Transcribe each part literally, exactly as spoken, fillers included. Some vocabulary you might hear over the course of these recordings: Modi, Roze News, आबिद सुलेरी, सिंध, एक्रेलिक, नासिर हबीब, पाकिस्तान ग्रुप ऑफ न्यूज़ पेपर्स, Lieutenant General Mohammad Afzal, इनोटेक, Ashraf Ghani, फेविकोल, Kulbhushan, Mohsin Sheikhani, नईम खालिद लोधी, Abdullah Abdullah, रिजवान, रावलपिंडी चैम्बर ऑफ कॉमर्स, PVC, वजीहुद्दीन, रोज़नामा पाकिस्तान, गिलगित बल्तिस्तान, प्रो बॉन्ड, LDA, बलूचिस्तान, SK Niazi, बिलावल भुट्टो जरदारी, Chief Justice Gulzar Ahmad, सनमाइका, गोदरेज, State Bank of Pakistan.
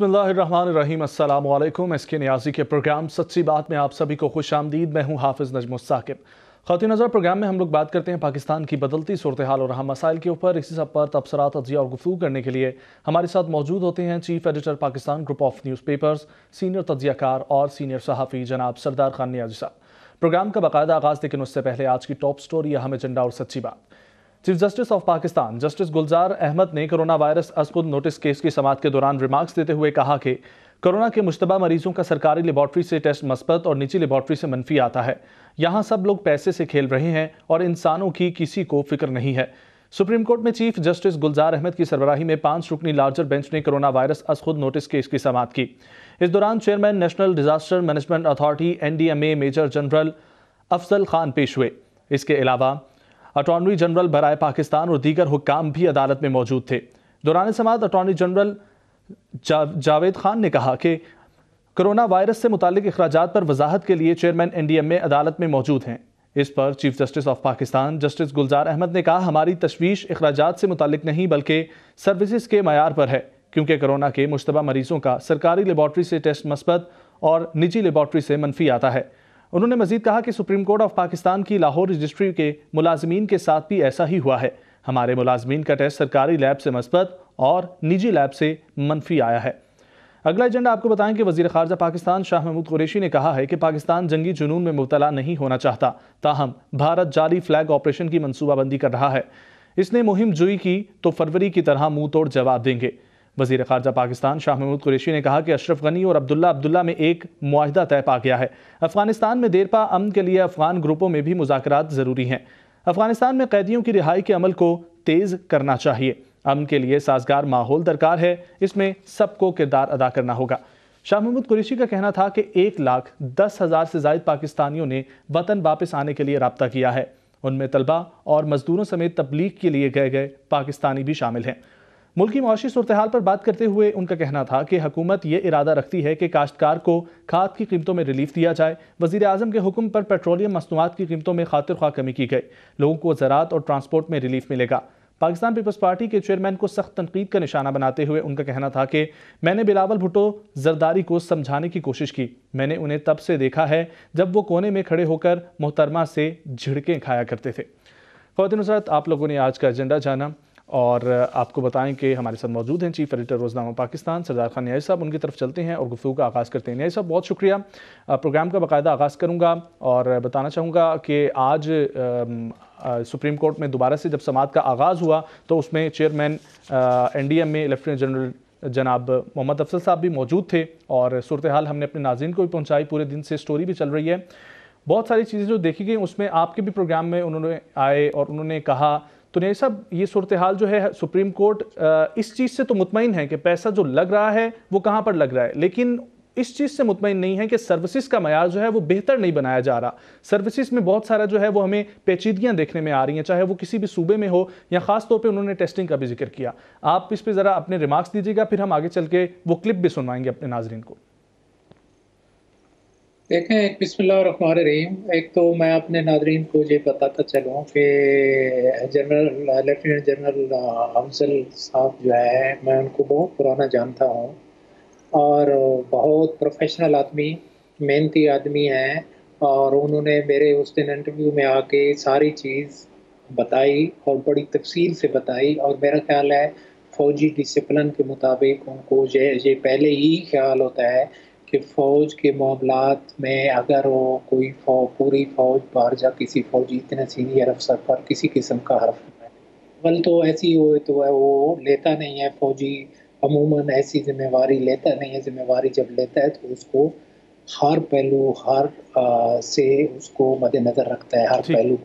बिस्मिल्लाहिर्रहमानिर्रहीम अस्सलामु अलैकुम। एस के नियाज़ी के प्रोग्राम सच्ची बात में आप सभी को खुश आमदीद। मैं हूँ हाफिज़ नजमुस्साकिब। ख़ातिन नज़र प्रोग्राम में हम लोग बात करते हैं पाकिस्तान की बदलती सूरत हाल और अहम मसाइल के ऊपर। इसी सब पर तबसरा तजिया और गुफ्तगू करने के लिए हमारे साथ मौजूद होते हैं chief editor पाकिस्तान ग्रुप ऑफ न्यूज़ पेपर्स, senior तजियाकार और सीनियर सहाफ़ी जनाब सरदार खान नियाजी साहब। प्रोग्राम का बाकायदा आगाज़, लेकिन उससे पहले आज की टॉप स्टोरी, अहम एजेंडा और सच्ची बात। Chief justice of Pakistan justice Gulzar Ahmed ने कोरोना वायरस अस्कुद नोटिस केस की समाअत के दौरान रिमार्क्स देते हुए कहा कि कोरोना के मुश्तबा मरीजों का सरकारी लेबॉर्ट्री से टेस्ट मस्बत और निजी लेबॉर्ट्री से मनफी आता है। यहाँ सब लोग पैसे से खेल रहे हैं और इंसानों की किसी को फिक्र नहीं है। सुप्रीम कोर्ट में चीफ जस्टिस गुलजार अहमद की सरबराही में पांच रुकनी लार्जर बेंच ने कोरोना वायरस अस्खुद नोटिस केस की समाअत की। इस दौरान chairman national disaster management authority N D M A major general Afzal Khan पेश हुए। इसके अलावा अटॉर्नी जनरल बराए पाकिस्तान और दीगर हुक्काम भी अदालत में मौजूद थे। दौरान समाअत अटॉर्नी जनरल जा, जावेद खान ने कहा कि कोरोना वायरस से मुतालिक इखराजात पर वजाहत के लिए chairman N D M A अदालत में मौजूद हैं। इस पर chief justice of Pakistan justice Gulzar Ahmed ने कहा, हमारी तशवीश इखराजात से मुतालिक नहीं बल्कि सर्विसेज के मयार पर है, क्योंकि कोरोना के मुश्तबा मरीजों का सरकारी लेबॉर्ट्री से टेस्ट मस्बत और निजी लेबॉर्ट्री से मनफी आता है। उन्होंने मजीद कहा कि सुप्रीम कोर्ट ऑफ पाकिस्तान की लाहौर रजिस्ट्री के मुलाजमीन के साथ भी ऐसा ही हुआ है। हमारे मुलाजमीन का टेस्ट सरकारी लैब से मस्बत और निजी लैब से मनफी आया है। अगला एजेंडा आपको बताएं कि वज़ीर ख़ारिजा पाकिस्तान शाह महमूद कुरैशी ने कहा है कि पाकिस्तान जंगी जुनून में मुबतला नहीं होना चाहता, ताहम भारत जारी फ्लैग ऑपरेशन की मनसूबाबंदी कर रहा है। इसने मुहिम जुई की तो फरवरी की तरह मुँह तोड़ जवाब देंगे। वज़ीर ख़ारिजा पाकिस्तान शाह महमूद कुरैशी ने कहा कि अशरफ गनी और अब्दुल्ला अब्दुल्ला में एक मुआहिदा तय पा गया है। अफगानिस्तान में देरपा अमन के लिए अफगान ग्रुपों में भी मुज़ाकरात ज़रूरी हैं। अफगानिस्तान में कैदियों की रिहाई के अमल को तेज़ करना चाहिए। अमन के लिए साजगार माहौल दरकार है, इसमें सबको किरदार अदा करना होगा। शाह महमूद कुरैशी का कहना था कि एक लाख दस हज़ार से ज़ायद पाकिस्तानियों ने वतन वापस आने के लिए रब्ता किया है। उनमें तलबा और मजदूरों समेत तबलीग के लिए गए गए पाकिस्तानी भी शामिल हैं। मुल्क की मआशी सूरतेहाल पर बात करते हुए उनका कहना था कि हुकूमत ये इरादा रखती है कि काश्तकार को खाद की कीमतों में रिलीफ दिया जाए। वज़ीर आज़म के हुक्म पर पेट्रोलियम मसनूआत की कीमतों में खातिर ख्वाह कमी की गई। लोगों को ज़राअत और ट्रांसपोर्ट में रिलीफ मिलेगा। पाकिस्तान पीपल्स पार्टी के चेयरमैन को सख्त तनकीद का निशाना बनाते हुए उनका कहना था कि मैंने बिलावल भुट्टो जरदारी को समझाने की कोशिश की। मैंने उन्हें तब से देखा है जब वो कोने में खड़े होकर मोहतरमा से झिड़कें खाया करते थे। ख़वातीन हज़रात, आप लोगों ने आज का एजेंडा जाना और आपको बताएं कि हमारे साथ मौजूद हैं चीफ एडिटर रोज़नामा पाकिस्तान सरदार खान नियाज़ी साहब। उनकी तरफ चलते हैं और गुफ्तगू का आगाज़ करते हैं। नियाज़ी साहब, बहुत शुक्रिया। प्रोग्राम का बाकायदा आगाज़ करूंगा और बताना चाहूँगा कि आज आ, सुप्रीम कोर्ट में दोबारा से जब समाअत का आगाज़ हुआ तो उसमें chairman N D M A lieutenant general जनाब मोहम्मद अफजल साहब भी मौजूद थे और सूरत हाल हमने अपने नाज़रीन को भी पहुँचाई। पूरे दिन से स्टोरी भी चल रही है। बहुत सारी चीज़ें जो देखी गई उसमें आपके भी प्रोग्राम में उन्होंने आए और उन्होंने कहा। तो नहीं साहब, ये सूरत हाल जो है, सुप्रीम कोर्ट इस चीज़ से तो मुतमईन है कि पैसा जो लग रहा है वो कहाँ पर लग रहा है, लेकिन इस चीज़ से मुतमईन नहीं है कि सर्विसेज का मयार जो है वो बेहतर नहीं बनाया जा रहा। सर्विसेज में बहुत सारा जो है वो हमें पेचीदगियाँ देखने में आ रही हैं, चाहे वो किसी भी सूबे में हो या ख़ास तौर पे उन्होंने टेस्टिंग का भी जिक्र किया। आप इस पर ज़रा अपने रिमार्क्स दीजिएगा, फिर हम आगे चल के वो क्लिप भी सुनवाएंगे अपने नाजरीन को। देखें, एक बिस्मिल्लाहिर्रहमानिर्रहीम, एक तो मैं अपने नादरीन को ये बताता चलूँ कि जनरल लेफ्टिनेंट जनरल अफजल साहब जो है, मैं उनको बहुत पुराना जानता हूँ और बहुत प्रोफेशनल आदमी, मेहनती आदमी हैं और उन्होंने मेरे उस दिन इंटरव्यू में आके सारी चीज़ बताई और बड़ी तफसील से बताई। और मेरा ख्याल है फ़ौजी डिसिप्लिन के मुताबिक उनको ये ये पहले ही ख्याल होता है कि फ़ौज के मामलात में अगर वो कोई फौ, पूरी फ़ौज बारजा किसी फौजी इतने सीनियर अफसर पर किसी किस्म का हर्फ अवल तो ऐसी हो तो वो लेता नहीं है। फ़ौजी अमूमन ऐसी जिम्मेवारी लेता नहीं है। जिम्मेवारी जब लेता है तो उसको हर पहलू हर आ, से उसको मद्देनज़र रखता है, हर पहलू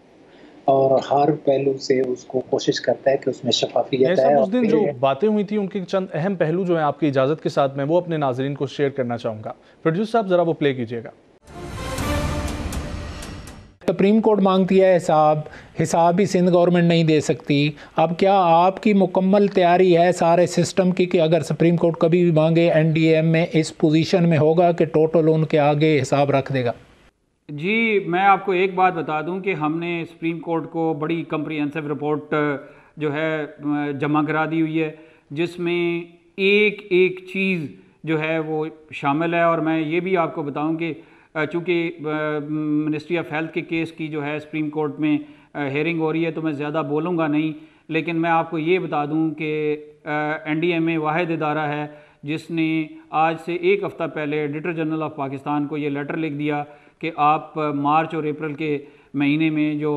और हर पहलू से उसको कोशिश करता है कि उसमें शफाफियत है। उस दिन जो बातें हुई थी उनके चंद अहम पहलू जो हैं, आपकी इजाज़त के साथ मैं वो अपने नाजरीन को शेयर करना चाहूँगा। प्रोड्यूसर साहब, ज़रा वो प्ले कीजिएगा। सुप्रीम कोर्ट मांगती है हिसाब, हिसाब ही सिंध गवर्नमेंट नहीं दे सकती। अब क्या आपकी मुकम्मल तैयारी है सारे सिस्टम की कि अगर सुप्रीम कोर्ट कभी भी मांगे एन डी एम में इस पोजीशन में होगा कि टोटल उनके आगे हिसाब रख देगा? जी, मैं आपको एक बात बता दूं कि हमने सुप्रीम कोर्ट को बड़ी कम्प्रिहेंसिव रिपोर्ट जो है जमा करा दी हुई है, जिसमें एक एक चीज़ जो है वो शामिल है। और मैं ये भी आपको बताऊं कि चूँकि मिनिस्ट्री ऑफ हेल्थ के केस की जो है सुप्रीम कोर्ट में हेयरिंग हो रही है तो मैं ज़्यादा बोलूँगा नहीं, लेकिन मैं आपको ये बता दूं कि एन डी एम ए वाहिद इदारा है जिसने आज से एक हफ़्ता पहले एडिटर जनरल ऑफ पाकिस्तान को ये लेटर लिख दिया कि आप मार्च और अप्रैल के महीने में जो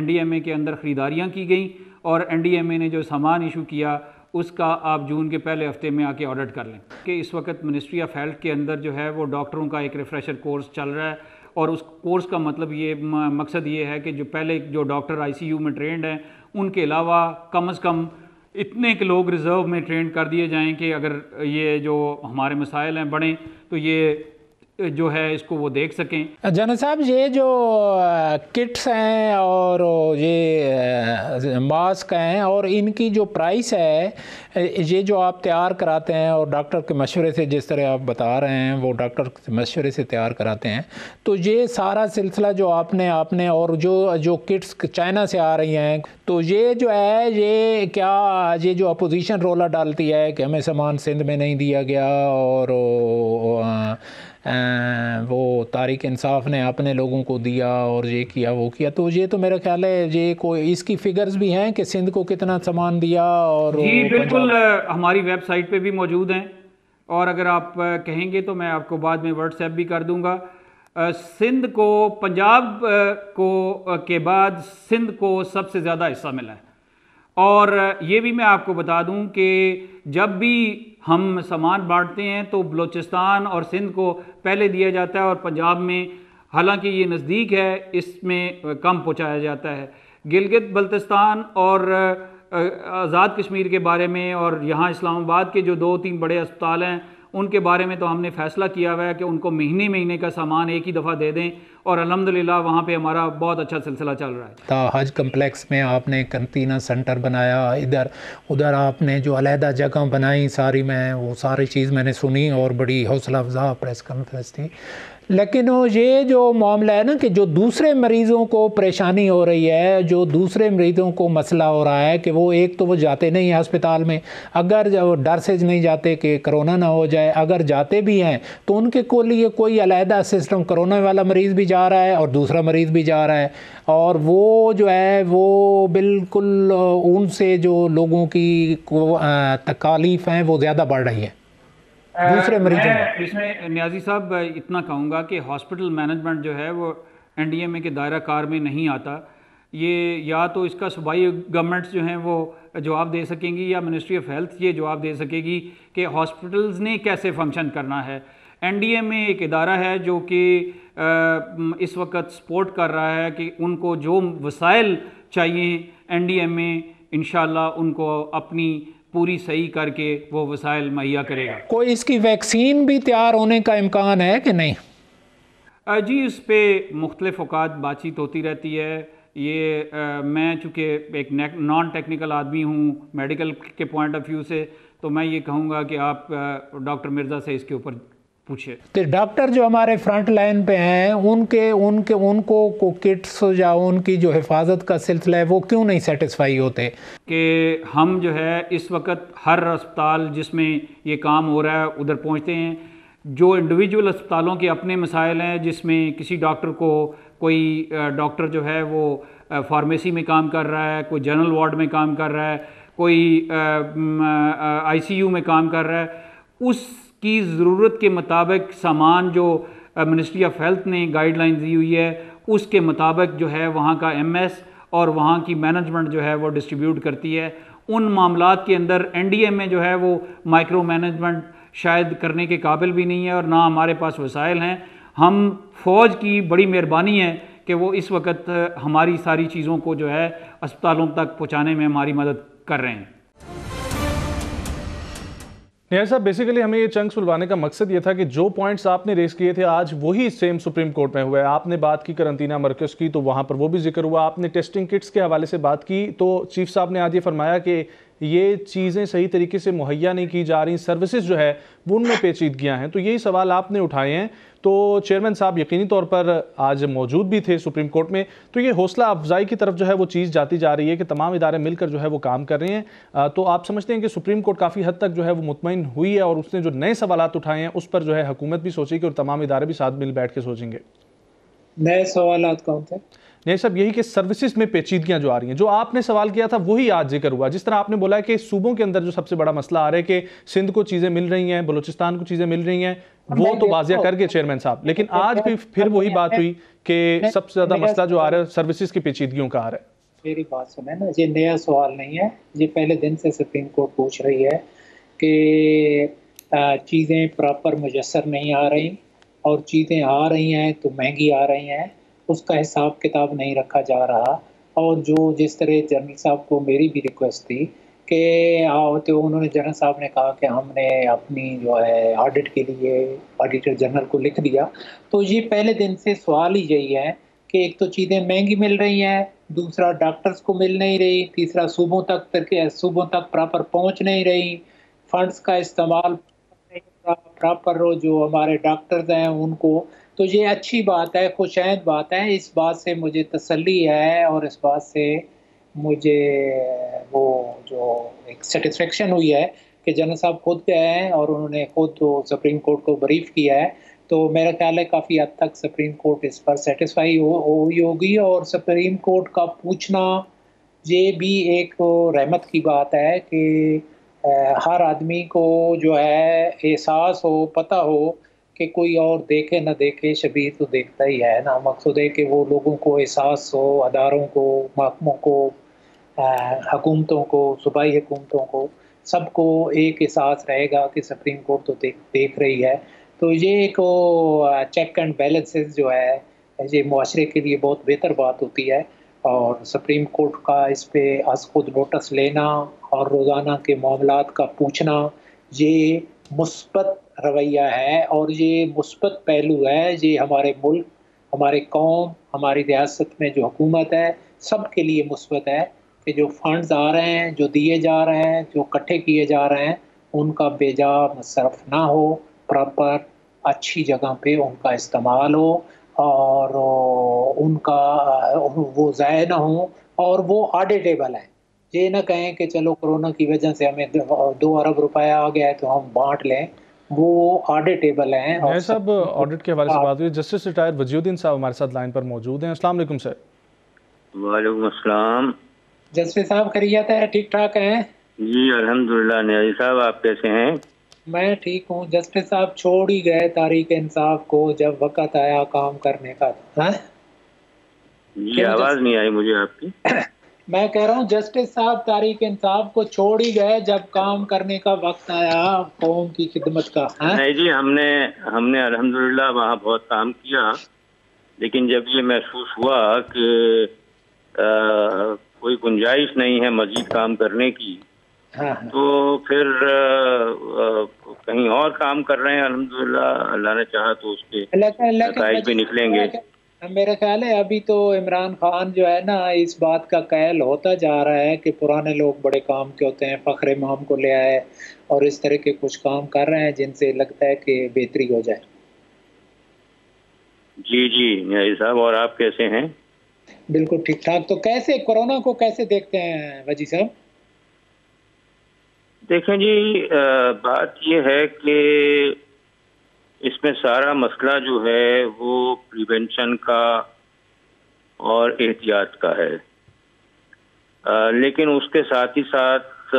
एन डी एम ए के अंदर ख़रीदारियाँ की गई और एन डी एम ए ने जो सामान इशू किया उसका आप जून के पहले हफ्ते में आके ऑडिट कर लें। कि इस वक्त मिनिस्ट्री ऑफ हेल्थ के अंदर जो है वो डॉक्टरों का एक रिफ़्रेशर कोर्स चल रहा है और उस कोर्स का मतलब ये मकसद ये है कि जो पहले जो डॉक्टर आई सी यू में ट्रेंड हैं उनके अलावा कम से कम इतने के लोग रिज़र्व में ट्रेंड कर दिए जाएं कि अगर ये जो हमारे मसाइल हैं बढ़ें तो ये जो है इसको वो देख सकें। जनरल साहब, ये जो किट्स हैं और ये मास्क हैं और इनकी जो प्राइस है, ये जो आप तैयार कराते हैं और डॉक्टर के मशवरे से, जिस तरह आप बता रहे हैं वो डॉक्टर के मशवरे से तैयार कराते हैं, तो ये सारा सिलसिला जो आपने आपने और जो जो किट्स चाइना से आ रही हैं, तो ये जो है ये क्या ये जो अपोजिशन रोला डालती है कि हमें सामान सिंध में नहीं दिया गया और वो तारीख़ इंसाफ ने अपने लोगों को दिया और ये किया वो किया, तो ये तो मेरा ख्याल है ये कोई इसकी फ़िगर्स भी हैं कि सिंध को कितना सामान दिया। और जी बिल्कुल, हमारी वेबसाइट पे भी मौजूद हैं और अगर आप कहेंगे तो मैं आपको बाद में व्हाट्सएप भी कर दूँगा। सिंध को पंजाब को के बाद सिंध को सबसे ज़्यादा हिस्सा मिला है और ये भी मैं आपको बता दूं कि जब भी हम सामान बांटते हैं तो बलूचिस्तान और सिंध को पहले दिया जाता है और पंजाब में, हालांकि ये नज़दीक है, इसमें कम पहुंचाया जाता है। गिलगित बल्तिस्तान और आज़ाद कश्मीर के बारे में और यहाँ इस्लामाबाद के जो दो तीन बड़े अस्पताल हैं उनके बारे में तो हमने फैसला किया हुआ है कि उनको महीने महीने का सामान एक ही दफ़ा दे दें और अल्हम्दुलिल्लाह वहाँ पे हमारा बहुत अच्छा सिलसिला चल रहा है। तो हज कम्प्लेक्स में आपने कंटीना सेंटर बनाया, इधर उधर आपने जो अलहदा जगह बनाई सारी, मैं वो सारी चीज़ मैंने सुनी और बड़ी हौसला अफजा प्रेस कॉन्फ्रेंस थी। लेकिन वो ये जो मामला है ना कि जो दूसरे मरीज़ों को परेशानी हो रही है, जो दूसरे मरीज़ों को मसला हो रहा है कि वो एक तो वो जाते नहीं हस्पताल में, अगर डर से नहीं जाते कि कोरोना ना हो जाए, अगर जाते भी हैं तो उनके को लिए कोई अलहदा सिस्टम, कोरोना वाला मरीज़ भी जा रहा है और दूसरा मरीज़ भी जा रहा है और वो जो है वो बिल्कुल उनसे जो लोगों की तकालीफ हैं वो ज़्यादा बढ़ रही है दूसरे मरीजों में। इसमें नियाज़ी साहब इतना कहूँगा कि हॉस्पिटल मैनेजमेंट जो है वो एन डी एम ए के दायरा कार में नहीं आता। ये या तो इसका सूबाई गवर्नमेंट्स जो हैं वो जवाब दे सकेंगी या मिनिस्ट्री ऑफ हेल्थ ये जवाब दे सकेगी कि हॉस्पिटल्स ने कैसे फंक्शन करना है। एन डी एम ए एक इदारा है जो कि इस वक्त सपोर्ट कर रहा है कि उनको जो वसाइल चाहिए एन डी एम ए इंशाल्लाह उनको अपनी पूरी सही करके वो वसाइल मुहैया करेगा। कोई इसकी वैक्सीन भी तैयार होने का इम्कान है कि नहीं? जी, इस पर मुख्तलिफ औकात बातचीत होती रहती है। ये आ, मैं चूँकि एक नॉन टेक्निकल आदमी हूँ मेडिकल के पॉइंट ऑफ व्यू से, तो मैं ये कहूँगा कि आप डॉक्टर मिर्ज़ा से इसके ऊपर पूछे। तो डॉक्टर जो हमारे फ्रंट लाइन पे हैं उनके उनके उनको को किट्स या उनकी जो हिफाजत का सिलसिला है वो क्यों नहीं सेटिस्फाई होते? कि हम जो है इस वक्त हर अस्पताल जिसमें ये काम हो रहा है उधर पहुंचते हैं। जो इंडिविजुअल अस्पतालों के अपने मसाइल हैं, जिसमें किसी डॉक्टर को कोई डॉक्टर जो है वो फार्मेसी में काम कर रहा है, कोई जनरल वार्ड में काम कर रहा है, कोई आई सी यू में काम कर रहा है, उस की ज़रूरत के मुताबिक सामान जो मिनिस्ट्री ऑफ हेल्थ ने गाइडलाइन दी हुई है उसके मुताबिक जो है वहाँ का एम एस और वहाँ की मैनेजमेंट जो है वो डिस्ट्रीब्यूट करती है। उन मामलात के अंदर एन डी एम ए जो है वो माइक्रो मैनेजमेंट शायद करने के काबिल भी नहीं है और ना हमारे पास वसाइल हैं। हम फौज की बड़ी मेहरबानी है कि वो इस वक्त हमारी सारी चीज़ों को जो है अस्पतालों तक पहुँचाने में हमारी मदद कर रहे हैं। नियाज़ साहब, बेसिकली हमें ये चंग सुलवाने का मकसद ये था कि जो पॉइंट्स आपने रेस किए थे आज वही सेम सुप्रीम कोर्ट में हुआ है। आपने बात की करंटीना मरकज़ की तो वहाँ पर वो भी जिक्र हुआ, आपने टेस्टिंग किट्स के हवाले से बात की तो चीफ साहब ने आज ये फरमाया कि ये चीज़ें सही तरीके से मुहैया नहीं की जा रही, सर्विसेज जो है वो उनमें पेचीदगियाँ हैं। तो यही सवाल आपने उठाए हैं, तो चेयरमैन साहब यकीनी तौर पर आज मौजूद भी थे सुप्रीम कोर्ट में, तो ये हौसला अफजाई की तरफ जो है वो चीज़ जाती जा रही है कि तमाम इदारे मिलकर जो है वो काम कर रहे हैं। तो आप समझते हैं कि सुप्रीम कोर्ट काफ़ी हद तक जो है वो मुतमईन हुई है और उसने जो नए सवाल उठाए हैं उस पर जो है हुकूमत भी सोचेगी और तमाम इदारे भी साथ मिल बैठ के सोचेंगे। नए सवाल कौन थे? नहीं साहब, यही कि सर्विसेज में पेचीदगियां जो आ रही हैं, जो आपने सवाल किया था वही आज जिक्र हुआ। जिस तरह आपने बोला है कि सूबों के अंदर जो सबसे बड़ा मसला आ रहा है कि सिंध को चीज़ें मिल रही हैं, बलूचिस्तान को चीज़ें मिल रही हैं, वो तो वाजिया कर गए चेयरमैन साहब, लेकिन आज भी फिर वही बात हुई कि सबसे ज़्यादा मसला जो आ रहा है सर्विसेज की पेचीदगियों का आ रहा है। मेरी बात सुने ना, ये नया सवाल नहीं है, ये पहले दिन से सुप्रीम कोर्ट पूछ रही है कि चीज़ें प्रॉपर मुयसर नहीं आ रही और चीज़ें आ रही हैं तो महंगी आ रही हैं, उसका हिसाब किताब नहीं रखा जा रहा। और जो जिस तरह जनरल साहब को मेरी भी रिक्वेस्ट थी कि आओ, तो उन्होंने जनरल साहब ने कहा कि हमने अपनी जो है ऑडिट के लिए ऑडिटर जनरल को लिख दिया। तो ये पहले दिन से सवाल ही यही है कि एक तो चीज़ें महंगी मिल रही हैं, दूसरा डॉक्टर्स को मिल नहीं रही, तीसरा सूबों तक करके सूबों तक प्रॉपर पहुँच नहीं रही, फंड्स का इस्तेमाल प्रॉपर हो, जो हमारे डॉक्टर्स हैं उनको। तो ये अच्छी बात है, खुशआइंद बात है, इस बात से मुझे तसल्ली है और इस बात से मुझे वो जो एक सेटिस्फेक्शन हुई है कि जनरल साहब खुद गए हैं और उन्होंने खुद तो सुप्रीम कोर्ट को ब्रीफ किया है। तो मेरा ख्याल है काफ़ी हद तक सुप्रीम कोर्ट इस पर सेटिस्फाई हुई होगी। और सुप्रीम कोर्ट का पूछना ये भी एक रहमत की बात है कि हर आदमी को जो है एहसास हो, पता हो कि कोई और देखे ना देखे, शबीर तो देखता ही है ना। मकसद है कि वो लोगों को एहसास हो, अदारों को, महकमों को, हुकूमतों को, सूबाई हुकूमतों को, सबको एक एहसास रहेगा कि सुप्रीम कोर्ट तो देख देख रही है। तो ये एक चेक एंड बैलेंसेस जो है ये मुआशरे के लिए बहुत बेहतर बात होती है। और सुप्रीम कोर्ट का इस पर आज खुद नोटिस लेना और रोज़ाना के मामलों का पूछना ये मुस्बत रवैया है और ये मुस्बत पहलू है। ये हमारे मुल्क, हमारे कौम, हमारी रियासत में जो हुकूमत है सब के लिए मुस्बत है कि जो फंड्स आ रहे हैं, जो दिए जा रहे हैं, जो इकट्ठे किए जा रहे हैं, उनका बेजा मसरफ़ ना हो, प्रॉपर अच्छी जगह पे उनका इस्तेमाल हो और उनका वो ज़ाया ना हो और वो ऑडिटेबल है। ये ना कहें कि चलो कोरोना की वजह से हमें दो अरब रुपया आ गया है तो हम बांट लें, वो ऑडिटेबल हैं। और साहब ऑडिट के हवाले से बात हुई, जस्टिस रिटायर्ड वजीहुद्दीन साहब हमारे साथ लाइन पर मौजूद हैं। अस्सलाम वालेकुम सर। वालेकुम अस्सलाम। जस्टिस साहब खैरियत है? ठीक ठाक हैं जी, अल्हम्दुलिल्लाह। नियाज़ी साहब आप कैसे हैं? मैं ठीक हूँ। जस्टिस साहब छोड़ ही गए तारीख इंसाफ को जब वक़्त आया काम करने का। हाँ जी, आवाज़ नहीं आई मुझे आपकी। मैं कह रहा हूँ जस्टिस साहब तारीक इंसाफ को छोड़ ही गए जब काम करने का वक्त आया कौम की खिदमत का। है? नहीं जी, हमने हमने अल्हम्दुलिल्लाह वहाँ बहुत काम किया, लेकिन जब ये महसूस हुआ कि आ, कोई गुंजाइश नहीं है मजीद काम करने की, हाँ। तो फिर आ, आ, कहीं और काम कर रहे हैं। अल्हम्दुलिल्लाह, अल्लाह ने चाहा तो उसके नतीजे भी निकलेंगे। मेरा ख्याल है अभी तो इमरान खान जो है ना इस बात का कहल होता जा रहा है कि पुराने लोग बड़े काम के होते हैं, फखरे माम को ले आए और इस तरह के कुछ काम कर रहे हैं जिनसे लगता है कि बेहतरी हो जाए। जी जी नियाज़ी साहब, और आप कैसे हैं? बिल्कुल ठीक ठाक। तो कैसे कोरोना को कैसे देखते हैं वजी साहब? देखें जी, बात यह है कि इसमें सारा मसला जो है वो प्रिवेंशन का और एहतियात का है, आ, लेकिन उसके साथ ही साथ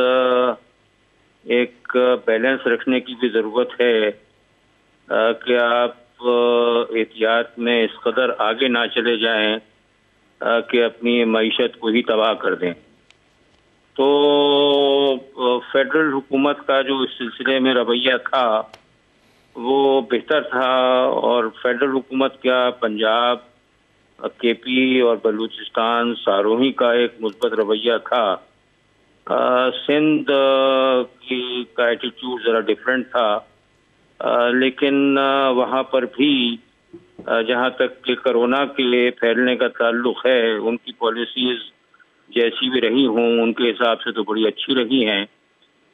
एक बैलेंस रखने की भी ज़रूरत है आ, कि आप एहतियात में इस कदर आगे ना चले जाएं आ, कि अपनी मईशत को ही तबाह कर दें। तो फेडरल हुकूमत का जो इस सिलसिले में रवैया था वो बेहतर था, और फेडरल हुकूमत क्या पंजाब, के पी और बलूचिस्तान सारोही का एक मुस्बत रवैया था। आ, सिंध की का एटीट्यूड ज़रा डिफरेंट था, आ, लेकिन वहाँ पर भी जहाँ तक कि कोरोना के फैलने का ताल्लुक़ है उनकी पॉलिसीज़ जैसी भी रही हों उनके हिसाब से तो बड़ी अच्छी रही हैं,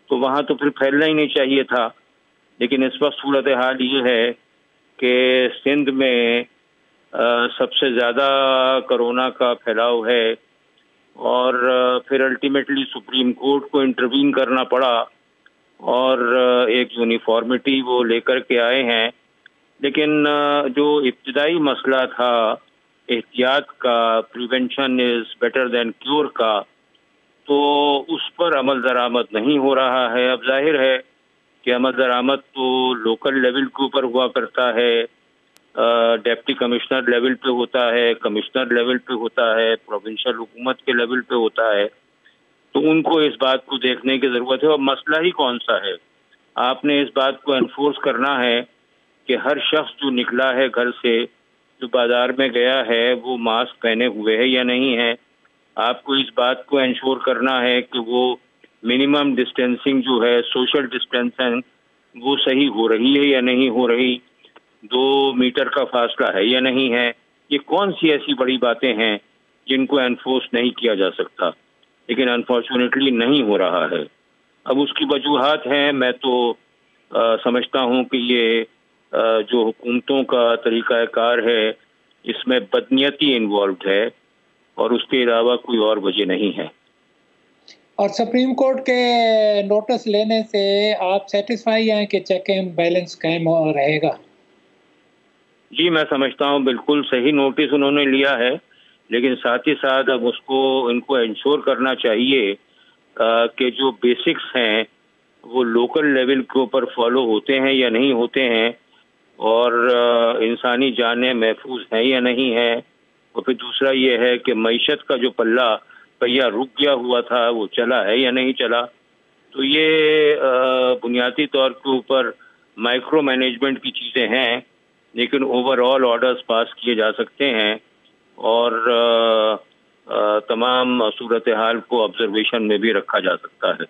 तो वहाँ तो फिर फैलना ही नहीं चाहिए था। लेकिन इस वक्त सूरत हाल ये है कि सिंध में आ, सबसे ज़्यादा कोरोना का फैलाव है और फिर अल्टीमेटली सुप्रीम कोर्ट को इंटरवीन करना पड़ा और एक यूनिफॉर्मिटी वो लेकर के आए हैं। लेकिन जो इब्तिदाई मसला था एहतियात का, prevention is better than cure का, तो उस पर अमल दरामद नहीं हो रहा है। अब जाहिर है कि अमल दरामद तो लोकल लेवल के ऊपर हुआ करता है, डिप्टी कमिश्नर लेवल पे होता है, कमिश्नर लेवल पे होता है, प्रोविंशियल हुकूमत के लेवल पे होता है, तो उनको इस बात को देखने की ज़रूरत है। और मसला ही कौन सा है, आपने इस बात को एनफोर्स करना है कि हर शख्स जो निकला है घर से, जो बाज़ार में गया है, वो मास्क पहने हुए है या नहीं है। आपको इस बात को इंश्योर करना है कि वो मिनिमम डिस्टेंसिंग जो है, सोशल डिस्टेंसिंग, वो सही हो रही है या नहीं हो रही, दो मीटर का फासला है या नहीं है। ये कौन सी ऐसी बड़ी बातें हैं जिनको एनफोर्स नहीं किया जा सकता, लेकिन अनफॉर्चुनेटली नहीं हो रहा है। अब उसकी वजूहात हैं, मैं तो आ, समझता हूँ कि ये आ, जो हुकूमतों का तरीक़ाकार है इसमें बदनीयती इन्वॉल्व है और उसके अलावा कोई और वजह नहीं है। और सुप्रीम कोर्ट के नोटिस लेने से आप सेटिस्फाई हैं कि चेक एंड बैलेंस कायम रहेगा? जी, मैं समझता हूँ बिल्कुल सही नोटिस उन्होंने लिया है, लेकिन साथ ही साथ अब उसको इनको इंश्योर करना चाहिए कि जो बेसिक्स हैं वो लोकल लेवल के ऊपर फॉलो होते हैं या नहीं होते हैं, और इंसानी जानें महफूज हैं या नहीं हैं। और फिर दूसरा ये है कि मईशत का जो पल्ला पहिया रुक गया हुआ था वो चला है या नहीं चला। तो ये बुनियादी तौर के ऊपर माइक्रो मैनेजमेंट की चीज़ें हैं, लेकिन ओवरऑल ऑर्डर्स पास किए जा सकते हैं और तमाम सूरत हाल को ऑब्जर्वेशन में भी रखा जा सकता है।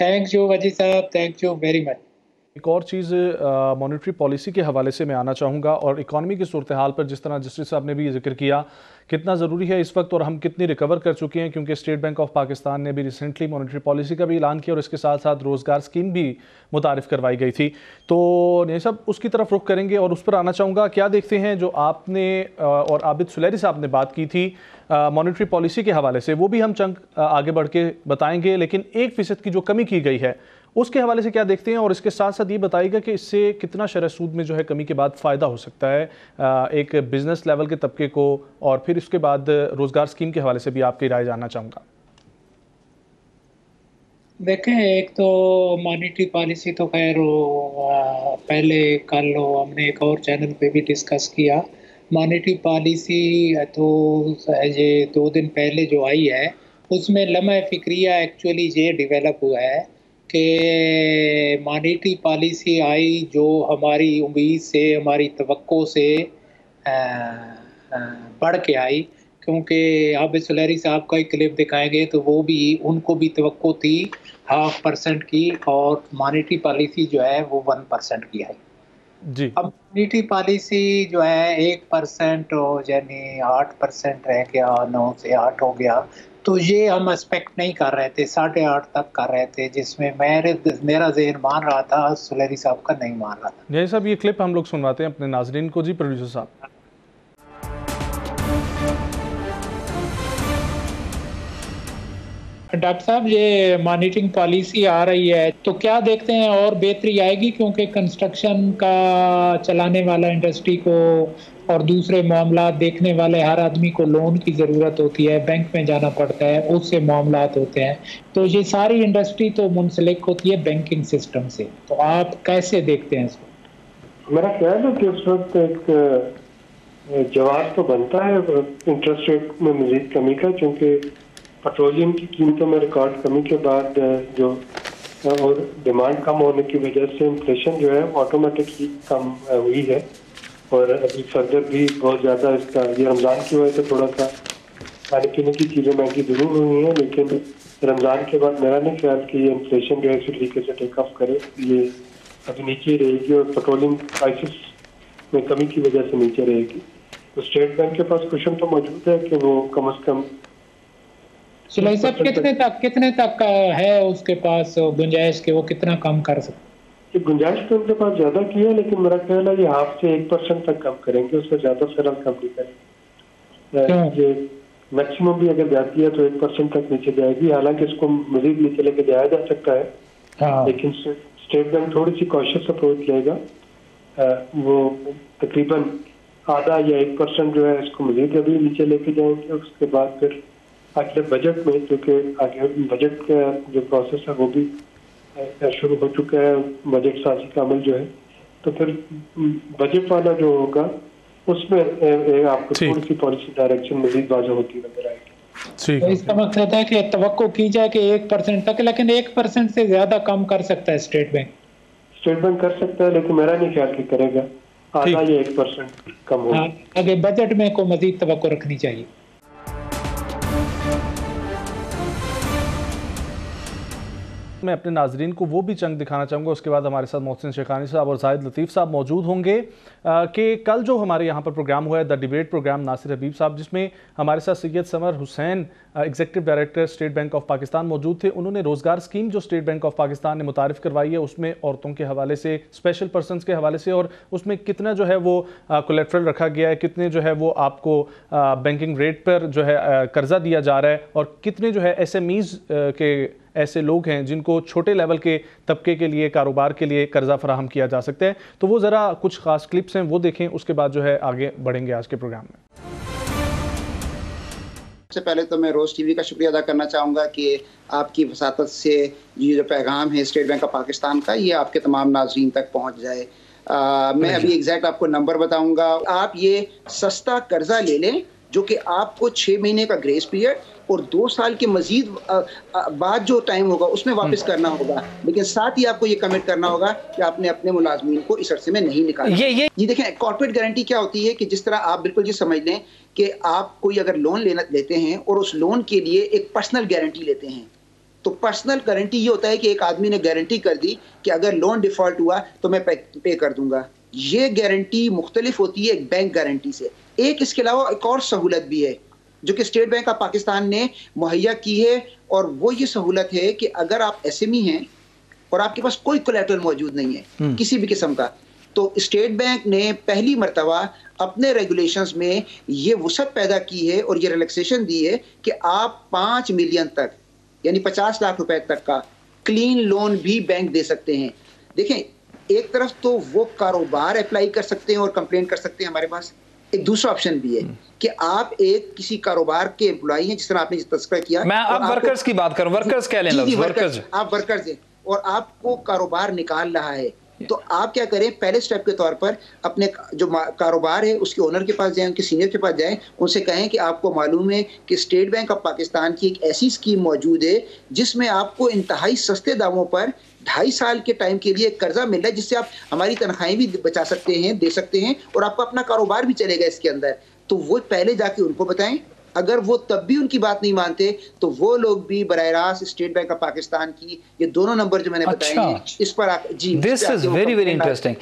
थैंक यू वजी साहब, थैंक यू वेरी मच। एक और चीज़ मॉनिटरी पॉलिसी के हवाले से मैं आना चाहूँगा और इकॉनमी की सूरत हाल पर, जिस तरह जस्टिस साहब ने भी जिक्र किया कितना ज़रूरी है इस वक्त और हम कितनी रिकवर कर चुके हैं, क्योंकि स्टेट बैंक ऑफ पाकिस्तान ने भी रिसेंटली मॉनिटरी पॉलिसी का भी ऐलान किया और इसके साथ साथ रोज़गार स्कीम भी मुतारिफ़ करवाई गई थी। तो नहीं साहब, उसकी तरफ रुख करेंगे और उस पर आना चाहूँगा, क्या देखते हैं जो आपने और आबिद सुलेरी साहब ने बात की थी मॉनिटरी पॉलिसी के हवाले से, वो भी हम चंग आगे बढ़ के बताएँगे, लेकिन एक फ़ीसद की जो कमी की गई है उसके हवाले से क्या देखते हैं और इसके साथ साथ ये बताइएगा कि इससे कितना शरह सूद में जो है कमी के बाद फ़ायदा हो सकता है एक बिजनेस लेवल के तबके को, और फिर इसके बाद रोज़गार स्कीम के हवाले से भी आपकी राय जानना चाहूँगा। देखें, एक तो मॉनिटरी पॉलिसी तो खैर वो पहले कल हमने एक और चैनल पे भी डिस्कस किया। मॉनिटरी पॉलिसी तो ये दो दिन पहले जो आई है उसमें लम्हा फ़िक्रिया एक्चुअली ये डेवलप हुआ है कि मॉनिटरी पॉलिसी आई जो हमारी उम्मीद से, हमारी तवक्को से आ, आ, बढ़ के आई, क्योंकि आप सुलेरी साहब का एक क्लिप दिखाएंगे तो वो भी, उनको भी तवक्को थी हाफ परसेंट की और मॉनिटरी पॉलिसी जो है वो वन परसेंट की आई जी। अब मॉनिटरी पॉलिसी जो है एक परसेंट यानी आठ परसेंट रह गया, नौ से आठ हो गया, तो ये हम एक्सपेक्ट नहीं कर रहे थे, साढ़े आठ तक कर रहे थे, जिसमें मेरे मेरा जहन मान रहा था, सुलेरी साहब का नहीं मान रहा था। नहीं साहब, ये क्लिप हम लोग सुनवाते हैं अपने नाजरीन को जी, प्रोड्यूसर साहब। डॉक्टर साहब, ये मॉनिटरिंग पॉलिसी आ रही है तो क्या देखते हैं और बेहतरी आएगी, क्योंकि कंस्ट्रक्शन का चलाने वाला इंडस्ट्री को और दूसरे मामला देखने वाले हर आदमी को लोन की ज़रूरत होती है, बैंक में जाना पड़ता है, उससे मामला होते हैं, तो ये सारी इंडस्ट्री तो मुंसलिक होती है बैंकिंग सिस्टम से, तो आप कैसे देखते हैं इसको? मेरा ख्याल है कि इस वक्त एक जवाब तो बनता है इंटरेस्ट रेट में मज़ीद कमी का, चूँकि पेट्रोलियम की कीमतों में रिकॉर्ड कमी के बाद जो और डिमांड कम होने की वजह से इन्फ्लेशन जो है ऑटोमेटिकली कम हुई है और अभी फर्दर भी बहुत ज़्यादा इसका, ये रमज़ान की वजह से थोड़ा सा खाने पीने की चीज़ें महंगी जरूर हुई हैं, लेकिन रमज़ान के बाद मेरा नहीं ख्याल कि ये इन्फ्लेशन जो है इसी तरीके से टेकऑफ करे, ये अभी नीचे रहेगी और पेट्रोलियम प्राइसिस में कमी की वजह से नीचे रहेगी। तो स्टेट बैंक के पास क्वेश्चन तो मौजूद है कि वो कम अज़ कम सुलाई साहब कितने तक कितने तक का है उसके पास गुंजाइश के वो कितना कम कर सकते? गुंजाइश तो उनके पास ज्यादा की है, लेकिन मेरा ख्याल है ये हाफ से एक परसेंट तक कम करेंगे, उससे ज्यादा सरल कम नहीं करेंगे। ये मैक्सिमम भी अगर जाती है तो एक परसेंट तक नीचे जाएगी। हालांकि इसको मजीद नीचे लेके जाया जा सकता है, हाँ। लेकिन स्टेट बैंक थोड़ी सी कॉशियस अप्रोच लेगा, वो तकरीबन आधा या एक परसेंट जो है इसको मजीद अभी नीचे लेके जाएंगे। उसके बाद फिर अगले बजट में, क्योंकि आगे बजट का जो प्रोसेस है वो भी शुरू हो चुका है, बजट साजी का अमल जो है, तो फिर बजट वाला जो होगा उसमें ए, ए, आपको थोड़ी सी पॉलिसी डायरेक्शन मजीद वाज़ेह होती नजर आएगी। तो इसका मकसद है कि तवक्को की जाए कि एक परसेंट तक, लेकिन एक परसेंट से ज्यादा कम कर सकता है स्टेट बैंक। स्टेट बैंक कर सकता है, लेकिन मेरा नहीं ख्याल कि करेगा, आधा या एक परसेंट कम होगा। आगे बजट में को मजीद तवक्को रखनी चाहिए। मैं अपने नाजरीन को वो भी चंग दिखाना चाहूँगा, उसके बाद हमारे साथ मोहसिन शेखानी साहब और जाहिद लतीफ़ साहब मौजूद होंगे कि कल जो हमारे यहाँ पर प्रोग्राम हुआ है the debate program नासिर हबीब साहब, जिसमें हमारे साथ Syed Sameer Hussain executive director state bank of Pakistan मौजूद थे। उन्होंने रोज़गार स्कीम जो स्टेट बैंक ऑफ पाकिस्तान ने मुतारिफ करवाई है उसमें औरतों के हवाले से, स्पेशल पर्सनस के हवाले से, और उसमें कितना जो है वो कोलेट्रल रखा गया है, कितने जो है वो आपको बैंकिंग रेट पर जो है कर्जा दिया जा रहा है, और कितने जो है एस एम ईज़ के ऐसे लोग हैं जिनको छोटे लेवल के तबके के लिए, कारोबार के लिए कर्जा फराहम किया जा सकता है। तो वो ज़रा कुछ खास क्लिप्स हैं वो देखें, उसके बाद जो है आगे बढ़ेंगे आज के प्रोग्राम में। सबसे पहले तो मैं रोज़ टीवी का शुक्रिया अदा करना चाहूँगा कि आपकी वसातत से ये जो पैगाम है स्टेट बैंक ऑफ पाकिस्तान का, ये आपके तमाम नाज़रीन तक पहुँच जाए। आ, मैं अभी एग्जैक्ट आपको नंबर बताऊँगा। आप ये सस्ता कर्जा ले लें जो कि आपको छः महीने का ग्रेस पीरियड और दो साल के मजीद बाद जो टाइम होगा उसमें वापस करना होगा, लेकिन साथ ही आपको ये कमिट करना होगा कि आपने अपने मुलाजमीन को इस अरसे में नहीं निकाला। ये ये जी देखें, कॉर्पोरेट गारंटी क्या होती है कि जिस तरह आप बिल्कुल ये समझ लें कि आप कोई अगर लोन लेना लेते हैं और उस लोन के लिए एक पर्सनल गारंटी लेते हैं, तो पर्सनल गारंटी ये होता है कि एक आदमी ने गारंटी कर दी कि अगर लोन डिफॉल्ट हुआ तो मैं पे कर दूंगा। ये गारंटी मुख्तलिफ होती है एक बैंक गारंटी से। एक इसके अलावा एक और सहूलत भी है जो कि स्टेट बैंक ऑफ पाकिस्तान ने मुहैया की है, और वो ये सहूलत है कि अगर आप एसएमई हैं और आपके पास कोई कोलैटरल मौजूद नहीं है किसी भी किस्म का, तो स्टेट बैंक ने पहली मरतबा अपने रेगुलेशंस में ये वसअत पैदा की है और ये रिलैक्सेशन दी है कि आप पाँच मिलियन तक यानी पचास लाख रुपए तक का क्लीन लोन भी बैंक दे सकते हैं। देखें, एक तरफ तो वो कारोबार अप्लाई कर सकते हैं और कंप्लेन कर सकते हैं, हमारे पास एक दूसरा ऑप्शन भी है कि आप एक किसी कारोबार के एम्प्लॉई हैं, जिस तरह आपने तस्करा किया। मैं आप वर्कर्स की बात करूं, वर्कर्स कह लें लफ्ज़, वर्कर्स आप वर्कर्स हैं और आपको कारोबार निकाल रहा है, तो आप क्या करें, पहले स्टेप के तौर पर अपने जो कारोबार है उसके ओनर के पास जाएं, उनके सीनियर के पास जाएं, उनसे कहें कि आपको मालूम है कि स्टेट बैंक ऑफ पाकिस्तान की एक ऐसी स्कीम मौजूद है जिसमें आपको इंतहाई सस्ते दामों पर ढाई साल के टाइम के लिए कर्जा मिल रहा है, जिससे आप हमारी तनख्वाहें भी बचा सकते हैं, दे सकते हैं, और आपका अपना कारोबार भी चलेगा इसके अंदर। तो वो पहले जाके उनको बताएं, अगर वो तब भी उनकी बात नहीं मानते तो वो लोग भी बराह रास्त स्टेट बैंक ऑफ पाकिस्तान की ये दोनों नंबर जो मैंने बताए हैं इस पर आ, जी this is very very interesting.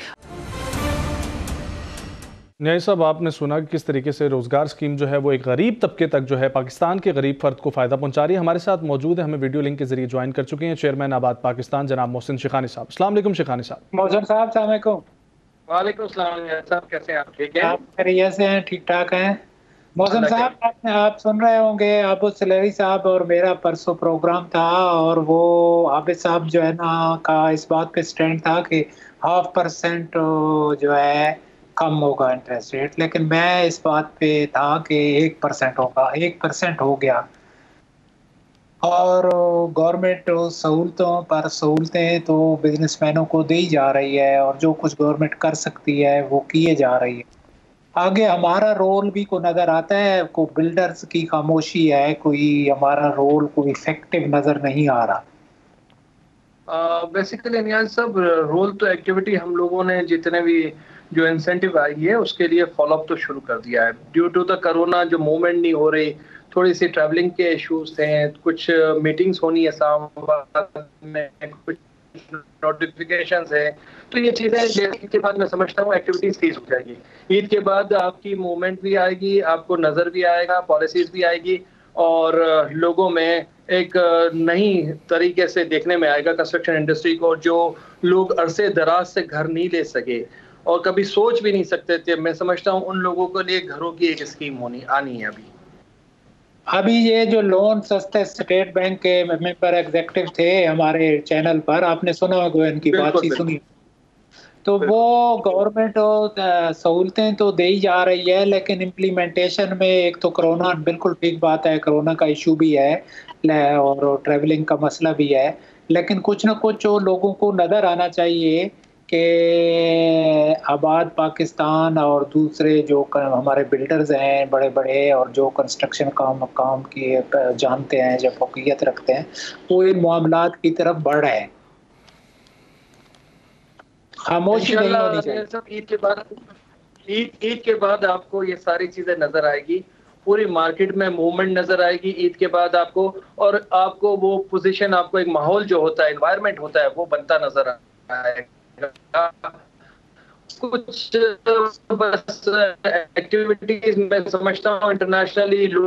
न्याय साहब, आपने सुना कि किस तरीके से रोज़गार स्कीम जो है वो एक गरीब तबके तक जो है पाकिस्तान के गरीब फ़र्द को फ़ायदा पहुंचा रही है। हमारे साथ मौजूद है, हमें वीडियो लिंक के जरिए ज्वाइन कर चुके हैं चेयरमैन आबाद पाकिस्तान जनाब मोहसिन शेखानी साहब। अस्सलाम वालेकुम शेखानी साहब। मोहसिन साहब अस्सलाम वालेकुम। वालेकुम अस्सलाम साहब, कैसे हैं आप? ठीक है, आप खैरियत से हैं? ठीक ठाक हैं मोहसिन साहब। आप सुन रहे होंगे आबिद सलेवी साहब और मेरा परसों प्रोग्राम था, और वो आबिद साहब जो है ना का इस बात पे स्टैंड था कि हाफ परसेंट जो है कम होगा इंटरेस्ट रेट, लेकिन मैं इस बात पे था कि एक परसेंट होगा, एक परसेंट हो गया, और गवर्नमेंट सहूलतों पर सहूलतें तो बिजनेसमैनों को दी जा रही है, और जो कुछ गवर्नमेंट कर सकती है वो किए जा रही है। आगे हमारा रोल भी को नज़र आता है, को बिल्डर्स की खामोशी है, कोई हमारा रोल कोई इफेक्टिव नज़र नहीं आ रहा। बेसिकली नियाज़ साहब, रोल तो एक्टिविटी हम लोगों ने जितने भी जो इंसेंटिव आई है उसके लिए फॉलोअप तो शुरू कर दिया है। ड्यू टू द कोरोना जो मूवमेंट नहीं हो रही, थोड़ी सी ट्रैवलिंग के इश्यूज थे, कुछ मीटिंग्स होनी है इस्लामाबाद में, कुछ नोटिफिकेशंस है, तो ये चीज़ें ईद के बाद मैं समझता हूँ एक्टिविटीज तेज हो जाएगी। ईद के बाद आपकी मूवमेंट भी आएगी, आपको नज़र भी आएगा, पॉलिसीज भी आएगी, और लोगों में एक नई तरीके से देखने में आएगा कंस्ट्रक्शन इंडस्ट्री को, जो लोग अरसे दराज से घर नहीं ले सके और कभी सोच भी नहीं सकते थे। मैं समझता हूँ उन लोगों के लिए घरों की एक स्कीम होनी आनी है। अभी अभी ये जो लोन सस्ते, स्टेट बैंक के मेंबर एग्जीक्यूटिव थे हमारे चैनल पर, आपने सुना होगा इनकी बातचीत सुनी, तो वो गवर्नमेंट सहूलतें तो दे ही जा रही है, लेकिन इम्प्लीमेंटेशन में एक तो कोरोना, बिल्कुल ठीक बात है, कोरोना का इशू भी है और ट्रैवलिंग का मसला भी है, लेकिन कुछ ना कुछ जो लोगों को नज़र आना चाहिए कि आबाद पाकिस्तान और दूसरे जो हमारे बिल्डर्स हैं बड़े बड़े और जो कंस्ट्रक्शन काम काम की जानते हैं, जब फौकियत रखते हैं, वो इन मामलात की तरफ बढ़ रहे हैं। खामोशी नहीं होनी चाहिए। ईद के बाद ईद ईद के बाद आपको ये सारी चीजें नजर आएगी, पूरी मार्केट में मूवमेंट नजर आएगी ईद के बाद आपको, और आपको वो पोजीशन, आपको एक माहौल जो होता है, एनवायरनमेंट होता है, वो बनता नजर आएगा। कुछ बस एक्टिविटीज में समझता हूँ इंटरनेशनली जो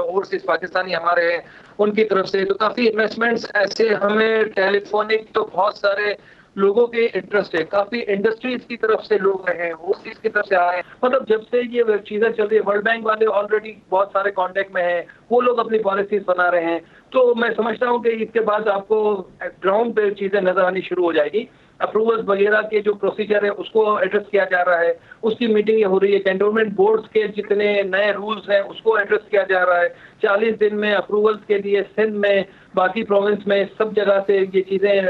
ओवरसीज पाकिस्तानी हमारे हैं उनकी तरफ से तो काफी इन्वेस्टमेंट्स ऐसे हमें टेलीफोनिक, तो बहुत सारे लोगों के इंटरेस्ट है, काफी इंडस्ट्रीज की तरफ से लोग हैं, ओवरसीज की तरफ से आ रहे हैं। मतलब जब से ये वेब चीजें चल रही है, वर्ल्ड बैंक वाले ऑलरेडी बहुत सारे कांटेक्ट में हैं, वो लोग अपनी पॉलिसीज बना रहे हैं, तो मैं समझता हूँ कि इसके बाद आपको ग्राउंड पे चीजें नजर आनी शुरू हो जाएगी। अप्रूवल्स वगैरह के जो प्रोसीजर है उसको एड्रेस किया जा रहा है, उसकी मीटिंग हो रही है, कैंटोनमेंट बोर्ड्स के जितने नए रूल्स हैं उसको एड्रेस किया जा रहा है, चालीस दिन में अप्रूवल्स के लिए सिंध में, बाकी प्रोविंस में, सब जगह से ये चीजें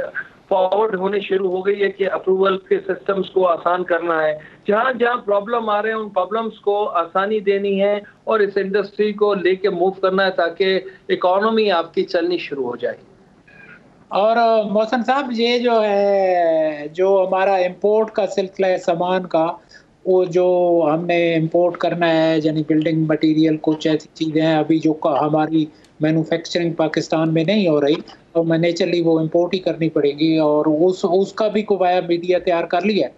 फॉरवर्ड होने शुरू हो गई है कि अप्रूवल के सिस्टम्स को आसान करना है, जहाँ जहाँ प्रॉब्लम आ रहे हैं उन प्रॉब्लम्स को आसानी देनी है और इस इंडस्ट्री को लेके मूव करना है ताकि इकोनॉमी आपकी चलनी शुरू हो जाए। और मोहसिन साहब, ये जो है जो हमारा इंपोर्ट का सिलसिला है सामान का, वो जो हमने इंपोर्ट करना है, यानी बिल्डिंग मटेरियल, कुछ ऐसी चीज़ें हैं अभी जो हमारी मैन्युफैक्चरिंग पाकिस्तान में नहीं हो रही, तो मैं नेचुरली वो इम्पोर्ट ही करनी पड़ेगी, और उस उसका भी कोवाया मीडिया तैयार कर लिया है।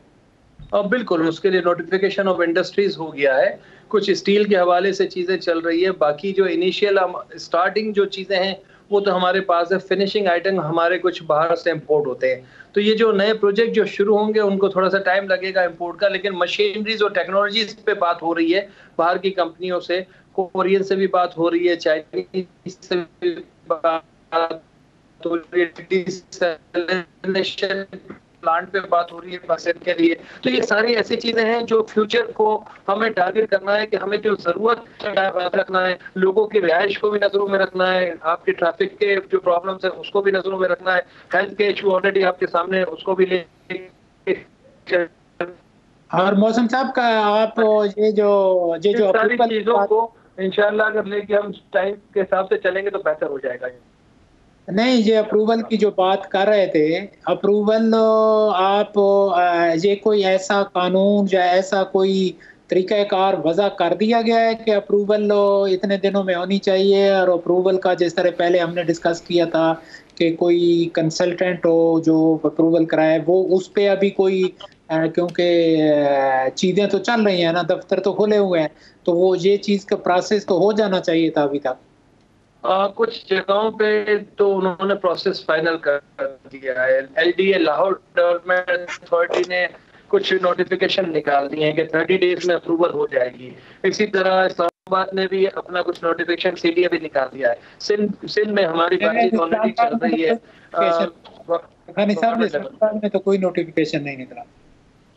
अब बिल्कुल उसके लिए नोटिफिकेशन ऑफ इंडस्ट्रीज हो गया है, कुछ स्टील के हवाले से चीज़ें चल रही है, बाकी जो इनिशियल स्टार्टिंग जो चीज़ें हैं वो तो हमारे पास है, फिनिशिंग आइटम हमारे कुछ बाहर से इम्पोर्ट होते हैं, तो ये जो नए प्रोजेक्ट जो शुरू होंगे उनको थोड़ा सा टाइम लगेगा इम्पोर्ट का। लेकिन मशीनरीज और टेक्नोलॉजीज पे बात हो रही है, बाहर की कंपनियों से, कोरियन से भी बात हो रही है, चाइनीज से भी बात हो रही है, प्लांट पे बात हो रही है पाकिस्तान के लिए, तो ये सारी ऐसी चीजें हैं जो फ्यूचर को हमें टारगेट करना है कि हमें जो जरूरत रखना है, लोगों की रिहाइश को भी नजरों में रखना है, आपके ट्रैफिक के जो प्रॉब्लम्स है उसको भी नजरों में रखना है, हेल्थ के इशू ऑलरेडी आपके सामने, उसको भी ले। और मौसम साहब का आप ये जो ये जो सारी चीजों को इंशाल्लाह अगर लेके हम टाइम के हिसाब से चलेंगे तो बेहतर हो जाएगा। नहीं, ये अप्रूवल की जो बात कर रहे थे, अप्रूवल आप ये कोई ऐसा कानून या ऐसा कोई तरीक़ाकार वज़ा कर दिया गया है कि अप्रूवल इतने दिनों में होनी चाहिए, और अप्रूवल का जिस तरह पहले हमने डिस्कस किया था कि कोई कंसल्टेंट हो जो अप्रूवल कराए, वो उस पर अभी कोई, क्योंकि चीज़ें तो चल रही हैं ना, दफ्तर तो खुले हुए हैं, तो वो ये चीज़ का प्रोसेस तो हो जाना चाहिए था अभी तक। Uh, कुछ जगहों पे तो उन्होंने प्रोसेस फाइनल कर दिया है। एलडीए लाहौर डेवलपमेंट अथॉरिटी ने कुछ नोटिफिकेशन निकाल दिए हैं कि तीस डेज में अप्रूवल हो जाएगी। इसी तरह इस्लामाबाद ने भी अपना कुछ नोटिफिकेशन सीडीए भी निकाल दिया है। सिंध सिंध में हमारी बातचीत ऑलरेडी चल रही है। खानी साहब ने सरकार में तो कोई नोटिफिकेशन नहीं निकला।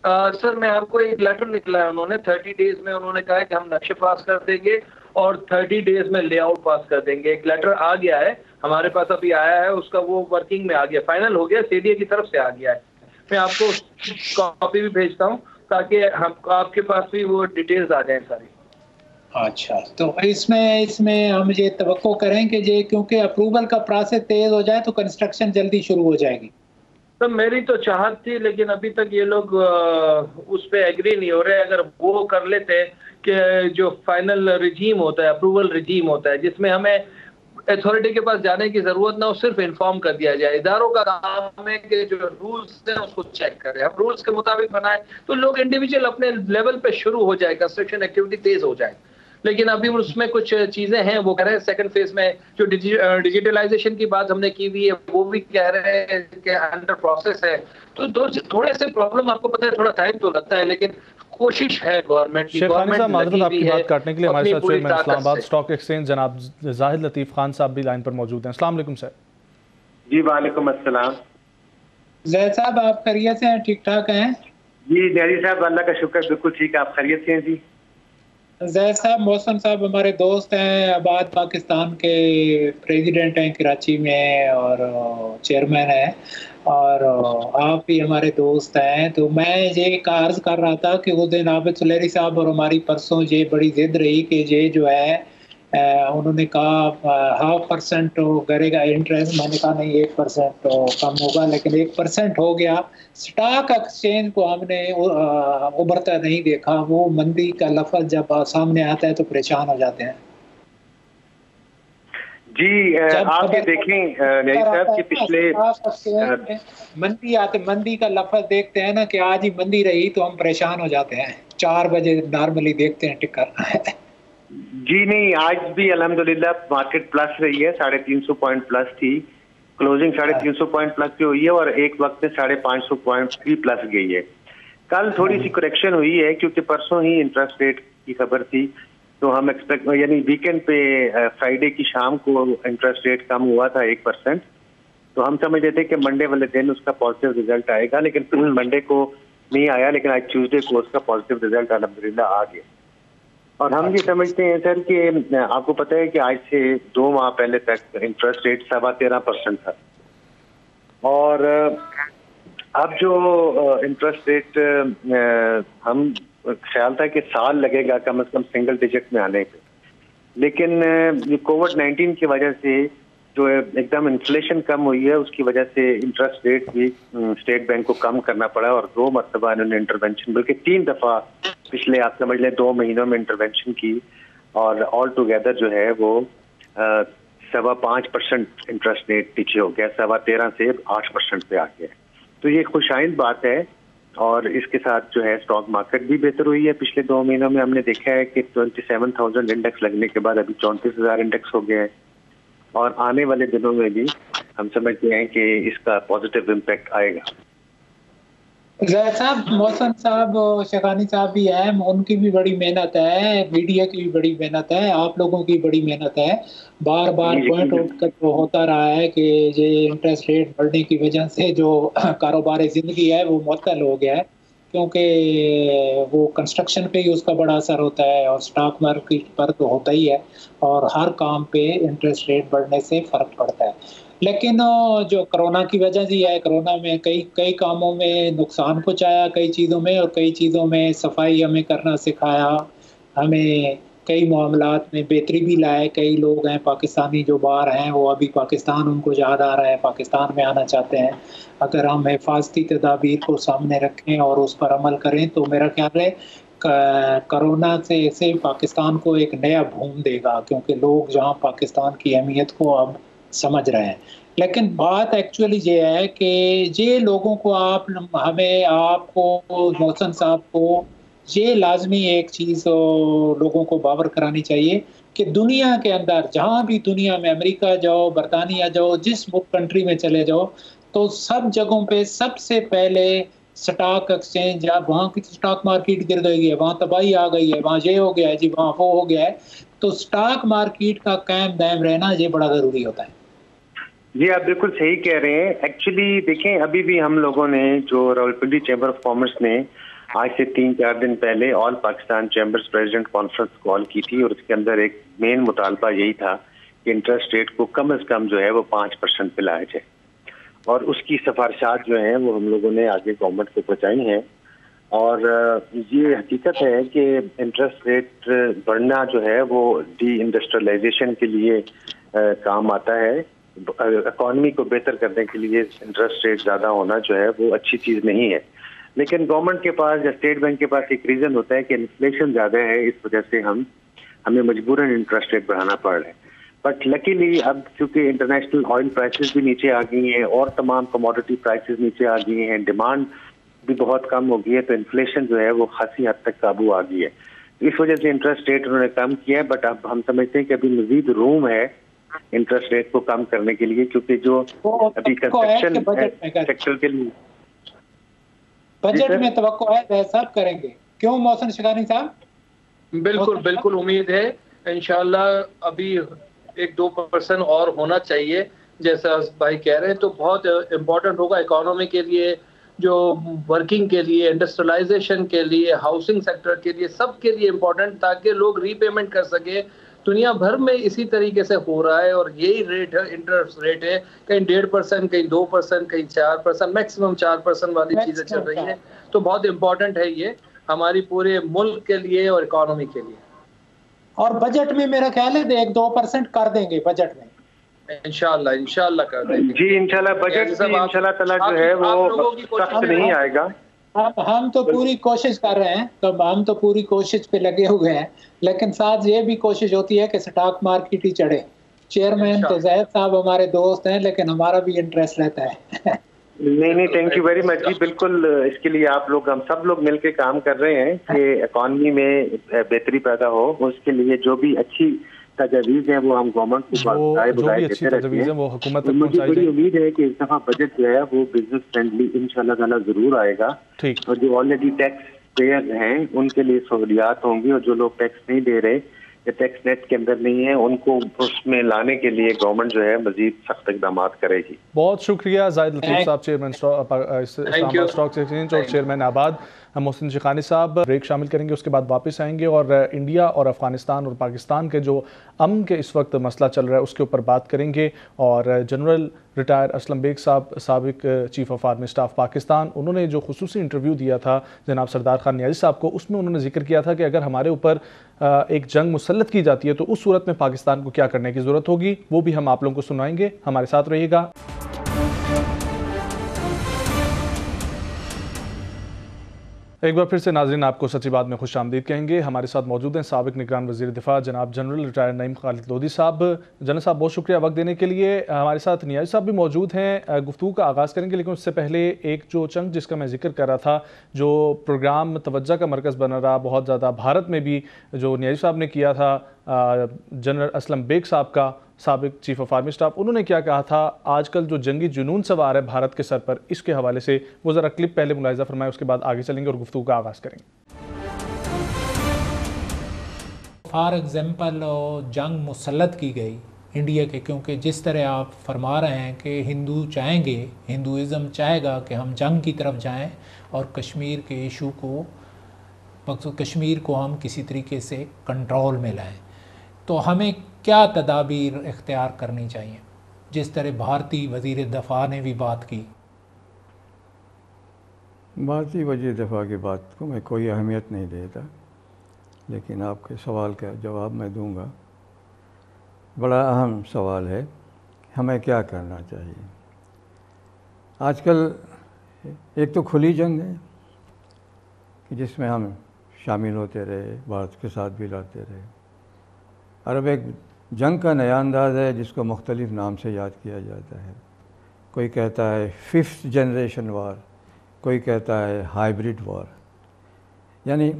Uh, सर मैं आपको एक लेटर निकला है उन्होंने तीस डेज में, उन्होंने कहा है कि हम नक्शे पास कर देंगे और तीस डेज में लेआउट पास कर देंगे। एक लेटर आ गया है हमारे पास, अभी आया है, उसका वो वर्किंग में आ गया, फाइनल हो गया, सीडीए की तरफ से आ गया है। मैं आपको कॉपी भी भेजता हूँ ताकि हम आपके पास भी वो डिटेल्स आ जाए सारी। अच्छा, तो इसमें इसमें हम ये तवक्को करें कि ये, क्योंकि अप्रूवल का प्रोसेस तेज हो जाए तो कंस्ट्रक्शन जल्दी शुरू हो जाएगी। तो मेरी तो चाहत थी, लेकिन अभी तक ये लोग उस पर एग्री नहीं हो रहे। अगर वो कर लेते कि जो फाइनल रिजीम होता है, अप्रूवल रिजीम होता है, जिसमें हमें अथॉरिटी के पास जाने की ज़रूरत ना हो, सिर्फ इन्फॉर्म कर दिया जाए। इदारों का काम है कि जो रूल्स हैं उसको चेक करें, हम रूल्स के मुताबिक बनाएं तो लोग इंडिविजुअल अपने लेवल पर शुरू हो जाए, कंस्ट्रक्शन एक्टिविटी तेज़ हो जाए। लेकिन अभी उसमें कुछ चीजें हैं वो कह रहे हैं सेकंड फेज में जो डिजि, डिजिटलाइजेशन की बात हमने की हुई है वो भी कह रहे हैं कि अंडर प्रोसेस है। तो थोड़े से प्रॉब्लम आपको पता है थोड़ा टाइम तो लगता है लेकिन कोशिश है गवर्नमेंट की। गवर्नमेंट आपकी बात काटने के लिए हमारे साथ चेयरमैन इस्लामाबाद स्टॉक एक्सचेंज जनाब जाहिद लतीफ खान साहब भी लाइन पर मौजूद हैं। अस्सलाम वालेकुम सर। जी वालेकुम अस्सलाम। जैद साहब आप खैरियत से हैं? ठीक ठाक हैं? जी जैदी साहब अल्लाह का शुक्र बिल्कुल ठीक है। आप खैरियत से हैं? जी जैद साहब मोहसिन साहब हमारे दोस्त हैं, आबाद पाकिस्तान के प्रेसिडेंट हैं कराची में और चेयरमैन हैं और आप भी हमारे दोस्त हैं। तो मैं ये कार्ज कर रहा था कि उस दिन आबिद सुलेरी साहब और हमारी परसों ये बड़ी जिद रही कि ये जो है उन्होंने कहा हाफ परसेंट हो करेगा इंटरेस्ट, मैंने कहा नहीं एक परसेंट तो कम होगा, लेकिन एक परसेंट हो गया। स्टॉक एक्सचेंज को हमने उभरता नहीं देखा, वो मंदी का लफज जब सामने आता है तो परेशान हो जाते हैं। जी आप ये देखें साहब कि पिछले मंदी आते मंदी का लफज देखते हैं ना कि आज ही मंदी रही तो हम परेशान हो जाते हैं, चार बजे नॉर्मली देखते हैं टिकर। जी नहीं आज भी अल्हम्दुलिल्लाह मार्केट प्लस रही है, साढ़े तीन सौ पॉइंट प्लस थी, क्लोजिंग साढ़े तीन सौ पॉइंट प्लस की हुई है और एक वक्त में साढ़े पाँच सौ पॉइंट भी प्लस गई है। कल थोड़ी सी करेक्शन हुई है क्योंकि परसों ही इंटरेस्ट रेट की खबर थी तो हम एक्सपेक्ट यानी वीकेंड पे फ्राइडे की शाम को इंटरेस्ट रेट कम हुआ था एक परसेंट, तो हम समझ रहे थे कि मंडे वाले दिन उसका पॉजिटिव रिजल्ट आएगा लेकिन मंडे को नहीं आया, लेकिन आज ट्यूजडे को उसका पॉजिटिव रिजल्ट अल्हम्दुलिल्लाह आ गया। और हम ये समझते हैं सर कि आपको पता है कि आज से दो माह पहले तक इंटरेस्ट रेट सवा तेरह परसेंट था और अब जो इंटरेस्ट रेट हम ख्याल था कि साल लगेगा कम से कम सिंगल डिजिट में आने पे, लेकिन ये कोविड नाइन्टीन की वजह से जो एकदम इन्फ्लेशन कम हुई है उसकी वजह से इंटरेस्ट रेट भी स्टेट बैंक को कम करना पड़ा और दो मरतबा इन्होंने इंटरवेंशन बल्कि तीन दफ़ा पिछले आप समझ लें दो महीनों में इंटरवेंशन की और ऑल टुगेदर जो है वो सवा पाँच परसेंट इंटरेस्ट रेट पीछे हो गया, सवा तेरह से आठ परसेंट पे आ गया। तो ये खुशाइंद बात है और इसके साथ जो है स्टॉक मार्केट भी बेहतर हुई है। पिछले दो महीनों में हमने देखा है कि ट्वेंटी सेवन थाउजेंड इंडेक्स लगने के बाद अभी चौंतीस हज़ार इंडेक्स हो गए हैं और आने वाले दिनों में भी हम समझते हैं कि इसका पॉजिटिव इम्पैक्ट आएगा। जैद साहब मोहसिन साहब शेखानी साहब भी हैं, उनकी भी बड़ी मेहनत है, मीडिया की भी बड़ी मेहनत है, आप लोगों की बड़ी मेहनत है। बार बार पॉइंट आउट तो होता रहा है कि ये इंटरेस्ट रेट बढ़ने की वजह से जो कारोबारी जिंदगी है वो मुअत्तल हो गया है क्योंकि वो कंस्ट्रक्शन पे ही उसका बड़ा असर होता है और स्टॉक मार्केट पर तो होता ही है और हर काम पे इंटरेस्ट रेट बढ़ने से फ़र्क पड़ता है। लेकिन जो कोरोना की वजह से है, कोरोना में कई कई कामों में नुकसान पहुँचाया, कई चीज़ों में, और कई चीज़ों में सफाई हमें करना सिखाया, हमें कई मामलात में बेहतरी भी लाए। कई लोग हैं पाकिस्तानी जो बाहर हैं वो अभी पाकिस्तान उनको याद आ रहा है, पाकिस्तान में आना चाहते हैं। अगर हम हिफाजती तदाबीर को सामने रखें और उस पर अमल करें तो मेरा ख्याल है कोरोना से ऐसे पाकिस्तान को एक नया भूम देगा क्योंकि लोग जहां पाकिस्तान की अहमियत को अब समझ रहे हैं। लेकिन बात एक्चुअली ये है कि ये लोगों को आप हमें आपको मोहसिन साहब को ये लाजमी एक चीज़ लोगों को बावर करानी चाहिए कि दुनिया के अंदर जहाँ भी दुनिया में अमेरिका जाओ, बरतानिया जाओ, जिस कंट्री में चले जाओ तो सब जगहों पे सबसे पहले स्टॉक एक्सचेंज या वहाँ की स्टॉक मार्केट गिर गई है, वहाँ तबाही आ गई है, वहाँ ये हो गया है जी, वहाँ वो हो गया है। तो स्टॉक मार्केट का कायम दायम रहना ये बड़ा ज़रूरी होता है। जी आप बिल्कुल सही कह रहे हैं। एक्चुअली देखें अभी भी हम लोगों ने जो रावलपिंडी चैम्बर ऑफ कॉमर्स ने आज से तीन चार दिन पहले all Pakistan chambers president conference call की थी और उसके अंदर एक मेन मुतालबा यही था कि इंटरेस्ट रेट को कम से कम जो है वो पाँच परसेंट पे लाया जाए और उसकी सिफारिशात जो हैं वो हम लोगों ने आगे गवर्नमेंट को पहुँचाई हैं। और ये हकीकत है कि इंटरेस्ट रेट बढ़ना जो है वो डी इंडस्ट्रियलाइजेशन के लिए काम आता है, इकॉनमी को बेहतर करने के लिए इंटरेस्ट रेट ज़्यादा होना जो है वो अच्छी चीज़ नहीं है। लेकिन गवर्नमेंट के पास या स्टेट बैंक के पास एक रीज़न होता है कि इन्फ्लेशन ज़्यादा है, इस वजह से हम हमें मजबूरन इंटरेस्ट रेट बढ़ाना पड़ रहा है। बट लकीली अब क्योंकि इंटरनेशनल ऑयल प्राइसेस भी नीचे आ गई हैं और तमाम कमोडिटी प्राइसेस नीचे आ गई हैं, डिमांड भी बहुत कम हो गई है, तो इन्फ्लेशन जो है वो खासी हद तक काबू आ गई है। इस वजह से इंटरेस्ट रेट उन्होंने कम किया है। बट अब हम समझते हैं कि अभी मजीद रूम है इंटरेस्ट रेट को कम करने के लिए, क्योंकि जो अभी कंस्ट्रक्शन सेक्टर के लिए बजट में तवक्को है वह सब करेंगे। क्यों मोहसिन शेखानी साहब? बिल्कुल बिल्कुल उम्मीद है इंशाल्लाह अभी एक दो परसेंट और होना चाहिए जैसा भाई कह रहे हैं, तो बहुत इम्पोर्टेंट होगा इकोनॉमी के लिए, जो वर्किंग के लिए, इंडस्ट्रियलाइजेशन के लिए, हाउसिंग सेक्टर के लिए, सब के लिए इम्पोर्टेंट, ताकि लोग रीपेमेंट कर सके। दुनिया भर में इसी तरीके से हो रहा है और यही रेट है, इंटरेस्ट रेट है, कहीं डेढ़ परसेंट कहीं दो परसेंट कहीं चार परसेंट मैक्सिमम चार परसेंट वाली चीजें चल रही है। तो बहुत इम्पोर्टेंट है ये हमारी पूरे मुल्क के लिए और इकोनॉमी के लिए। और बजट में मेरा ख्याल है एक दो परसेंट कर देंगे बजट में इंशाल्लाह, इंशाल्लाह कर देंगे जी, इंशाल्लाह बजट सब इंशाल्लाह तला जो है वो सख्त नहीं आएगा। अब हम तो पूरी कोशिश कर रहे हैं, तो हम तो पूरी कोशिश पे लगे हुए हैं, लेकिन साथ ये भी कोशिश होती है कि स्टॉक मार्केट ही चढ़े। चेयरमैन तो जाहिद साहब हमारे दोस्त हैं, लेकिन हमारा भी इंटरेस्ट रहता है। नहीं नहीं, थैंक यू वेरी मच जी, बिल्कुल इसके लिए आप लोग, हम सब लोग मिलकर काम कर रहे हैं कि इकॉनमी में बेहतरी पैदा हो। उसके लिए जो भी अच्छी तजवीज़ है वो हम गवर्नमेंट को, मुझे बड़ी उम्मीद है कि इस दफा बजट जो है वो बिजनेस फ्रेंडली इंशाल्लाह ताला जरूर आएगा। और जो ऑलरेडी टैक्स पेयर हैं उनके लिए सहूलियात होंगी, और जो लोग टैक्स नहीं दे रहे, टैक्स नेट के अंदर नहीं है, उनको उसमें लाने के लिए गवर्नमेंट जो है मजीद सख्त इकदाम करेगी। बहुत शुक्रिया जायद लतीफ साहब, चेयरमैन स्टॉक एक्सचेंज और चेयरमैन आबाद मोहसिन शेखानी साहब। ब्रेक शामिल करेंगे, उसके बाद वापस आएंगे और इंडिया और अफगानिस्तान और पाकिस्तान के जो अमन के इस वक्त मसला चल रहा है उसके ऊपर बात करेंगे। और जनरल रिटायर्ड असलम बेग साहब, साबिक chief of army staff Pakistan, उन्होंने जो खुसूसी इंटरव्यू दिया था जनाब सरदार खान नियाजी साहब को, उसमें उन्होंने जिक्र किया था कि अगर हमारे ऊपर एक जंग मुसलत की जाती है तो उस सूरत में पाकिस्तान को क्या करने की ज़रूरत होगी, वो भी हम आप लोगों को सुनाएंगे। हमारे साथ रहिएगा। एक बार फिर से नाजरीन आपको सची बात में खुश आमदीद कहेंगे। हमारे साथ मौजूद हैं साबिक निगरान वजीर दिफा जनाब जनरल रिटायर्ड नईम खालिद लोधी साहब। जनरल साहब बहुत शुक्रिया वक्त देने के लिए। हमारे साथ नियाज़ी साहब भी मौजूद हैं, गुफ्तगू का आगाज़ करेंगे, लेकिन उससे पहले एक जो चंग जिसका मैं जिक्र कर रहा था, जो प्रोग्राम तवज्जो का मरकज़ बना रहा बहुत ज़्यादा भारत में भी, जो नियाज़ी साहब ने किया था जनरल असलम बेग साहब का, साबिक चीफ ऑफ आर्मी स्टाफ, उन्होंने क्या कहा था आजकल जो जंगी जुनून सवार है भारत के सर पर, इसके हवाले से वो ज़रा क्लिप पहले मुलाहिजा फरमाएं, उसके बाद आगे चलेंगे और गुफ्तगू का आगाज़ करेंगे। फॉर एग्जांपल जंग मुसलत की गई इंडिया के, क्योंकि जिस तरह आप फरमा रहे हैं कि हिंदू चाहेंगे, हिंदुज़म चाहेगा कि हम जंग की तरफ जाएँ और कश्मीर के इशू को, कश्मीर को हम किसी तरीके से कंट्रोल में लाएँ, तो हमें क्या तदाबीर इख्तियार करनी चाहिए, जिस तरह भारतीय वजीर दफ़ा ने भी बात की। भारतीय वजीर दफ़ा की बात को मैं कोई अहमियत नहीं देता, लेकिन आपके सवाल का जवाब मैं दूंगा। बड़ा अहम सवाल है, हमें क्या करना चाहिए। आजकल एक तो खुली जंग है कि जिसमें हम शामिल होते रहे, भारत के साथ भी लड़ते रहे। अरब एक जंग का नया अंदाज़ है जिसको मुख्तलिफ़ नाम से याद किया जाता है। कोई कहता है फिफ्थ जनरेशन वार, कोई कहता है हाइब्रिड वार, यानी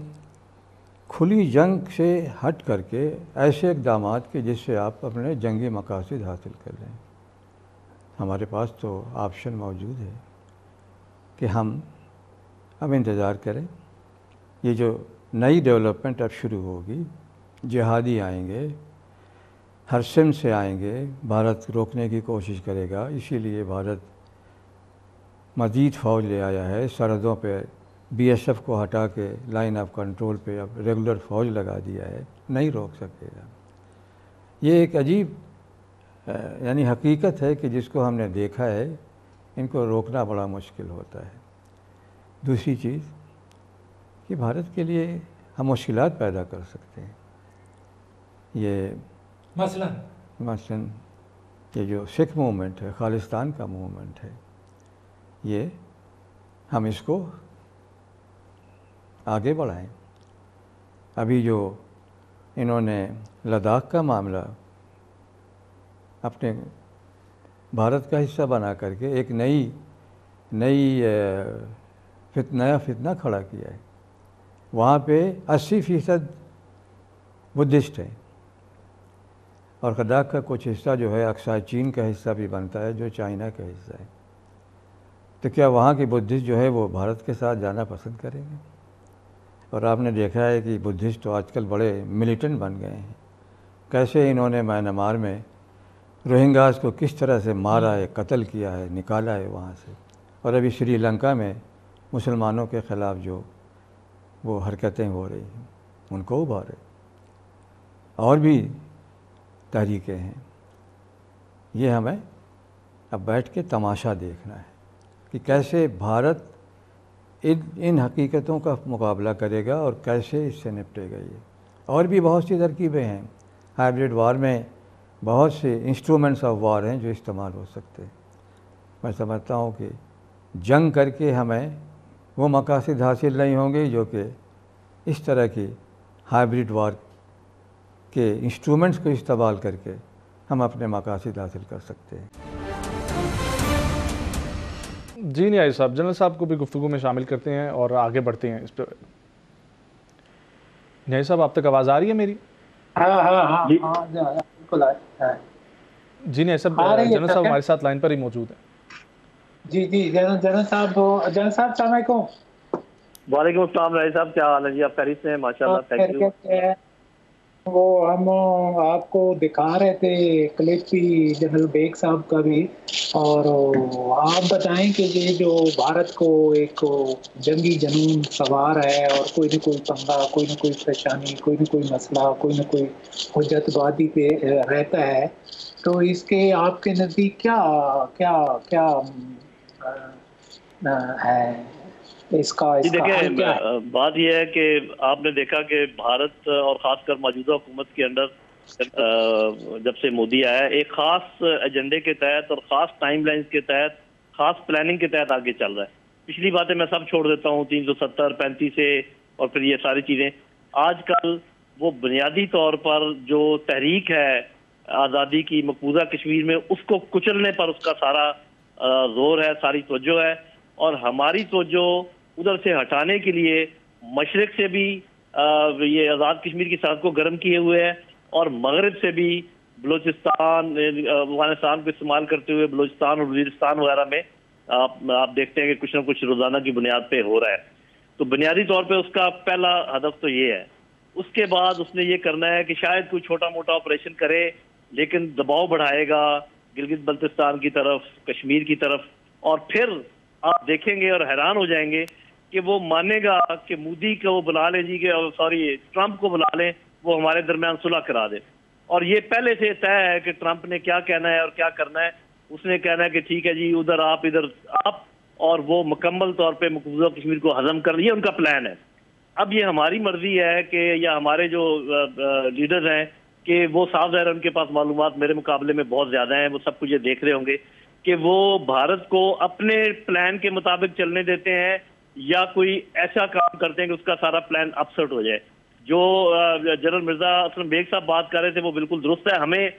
खुली जंग से हट करके ऐसे इकदाम के जिससे आप अपने जंगी मकासद हासिल कर लें। हमारे पास तो ऑप्शन मौजूद है कि हम अब इंतज़ार करें, ये जो नई डेवलपमेंट अब शुरू होगी, जिहादी आएंगे, हर सिम से आएंगे, भारत रोकने की कोशिश करेगा। इसीलिए भारत मज़ीद फ़ौज ले आया है सरहदों पे, बीएसएफ को हटा के लाइन ऑफ कंट्रोल पे अब रेगुलर फ़ौज लगा दिया है, नहीं रोक सकेगा। ये एक अजीब यानी हकीकत है कि जिसको हमने देखा है, इनको रोकना बड़ा मुश्किल होता है। दूसरी चीज़ कि भारत के लिए हम मुश्किलात पैदा कर सकते हैं। ये मसलन मसलन ये जो सिख मूवमेंट है, खालिस्तान का मूवमेंट है, ये हम इसको आगे बढ़ाएं। अभी जो इन्होंने लद्दाख का मामला अपने भारत का हिस्सा बना करके एक नई नई फितना फितना खड़ा किया है, वहाँ पे अस्सी फ़ीसद बुद्धिस्ट हैं और लद्दाख का कुछ हिस्सा जो है अक्साई चीन का हिस्सा भी बनता है जो चाइना का हिस्सा है। तो क्या वहाँ के बुद्धिस्ट जो है वो भारत के साथ जाना पसंद करेंगे? और आपने देखा है कि बुद्धिस्ट तो आजकल बड़े मिलिटेंट बन गए हैं। कैसे इन्होंने म्यांमार में रोहिंग्यास को किस तरह से मारा है, कत्ल किया है, निकाला है वहाँ से, और अभी श्रीलंका में मुसलमानों के ख़िलाफ़ जो वो हरकतें हो रही हैं उनको उभारे। और भी तहरीकें हैं, ये हमें अब बैठ के तमाशा देखना है कि कैसे भारत इन इन हकीकतों का मुकाबला करेगा और कैसे इससे निपटेगा। ये और भी बहुत सी तरकीबें हैं। हाइब्रिड वार में बहुत से इंस्ट्रूमेंट्स ऑफ वार हैं जो इस्तेमाल हो सकते हैं। मैं समझता हूँ कि जंग करके हमें वो मकासद हासिल नहीं होंगे जो कि इस तरह की हाइब्रिड वार के इंस्ट्रूमेंट्स को इस्तेमाल करके हम अपने मकासद हासिल कर सकते हैं। जी नियाज़ी साहब, जनरल साहब को भी गुफ्तगू में शामिल करते हैं और आगे बढ़ते हैं इस पर। नियाज़ी साहब, आप तक आवाज़ आ रही है मेरी? हाँ हाँ हाँ बिल्कुल आ रही है जी। नियाज़ी साहब, जनरल साहब हमारे साथ लाइन पर ही मौजूद हैं। जी जी जनरल साहब, जनरल साहब अस्सलाम वालेकुम। वालेकुम अस्सलाम नियाज़ी साहब, क्या हाल है जी? आप खैरियत से हैं? माशाल्लाह, थैंक यू। वो हम आपको दिखा रहे थे क्लिप भी जनरल बेग साहब का भी, और आप बताएं कि ये जो भारत को एक जंगी जनून सवार है और कोई ना कोई पंगा, कोई ना कोई परेशानी, कोई ना कोई मसला, कोई ना कोई हुज्जतबाजी पे रहता है, तो इसके आपके नज़दीक क्या क्या क्या है इसका, इसका देखिए, बात यह है कि आपने देखा कि भारत और ख़ासकर मौजूदा हुकूमत के अंदर जब से मोदी आया है, एक ख़ास एजेंडे के तहत और ख़ास टाइमलाइंस के तहत, ख़ास प्लानिंग के तहत आगे चल रहा है। पिछली बातें मैं सब छोड़ देता हूँ, तीन सौ सत्तर पैंतीस से और फिर ये सारी चीज़ें। आजकल वो बुनियादी तौर पर जो तहरीक है आज़ादी की मकबूजा कश्मीर में, उसको कुचलने पर उसका सारा जोर है, सारी तवज्जो है, और हमारी तवज्जो उधर से हटाने के लिए मशरक से भी आ, ये आज़ाद कश्मीर की सड़क को गर्म किए हुए है, और मगरब से भी बलूचिस्तान, अफगानिस्तान को इस्तेमाल करते हुए बलूचिस्तान और वजीरिस्तान वगैरह में आप आप देखते हैं कि कुछ ना कुछ रोज़ाना की बुनियाद पे हो रहा है। तो बुनियादी तौर पे उसका पहला हदफ तो ये है। उसके बाद उसने ये करना है कि शायद कोई छोटा मोटा ऑपरेशन करे, लेकिन दबाव बढ़ाएगा गिलगित बल्तिस्तान की तरफ, कश्मीर की तरफ, और फिर आप देखेंगे और हैरान हो जाएंगे कि वो मानेगा कि मोदी को बुला लें जी के, सॉरी ट्रंप को बुला लें, वो हमारे दरम्यान सुलह करा दे। और ये पहले से तय है कि ट्रंप ने क्या कहना है और क्या करना है। उसने कहना है कि ठीक है जी, उधर आप, इधर आप, और वो मुकम्मल तौर पे मकबूजा कश्मीर को हजम कर लिए, उनका प्लान है। अब ये हमारी मर्जी है कि या हमारे जो लीडर्स हैं कि वो साफ ज़ाहिर है उनके पास मालूमात मेरे मुकाबले में बहुत ज़्यादा हैं, वो सब कुछ ये देख रहे होंगे कि वो भारत को अपने प्लान के मुताबिक चलने देते हैं या कोई ऐसा काम करते हैं कि उसका सारा प्लान अपसेट हो जाए। जो जनरल मिर्जा असलम बेग साहब बात कर रहे थे वो बिल्कुल दुरुस्त है। हमें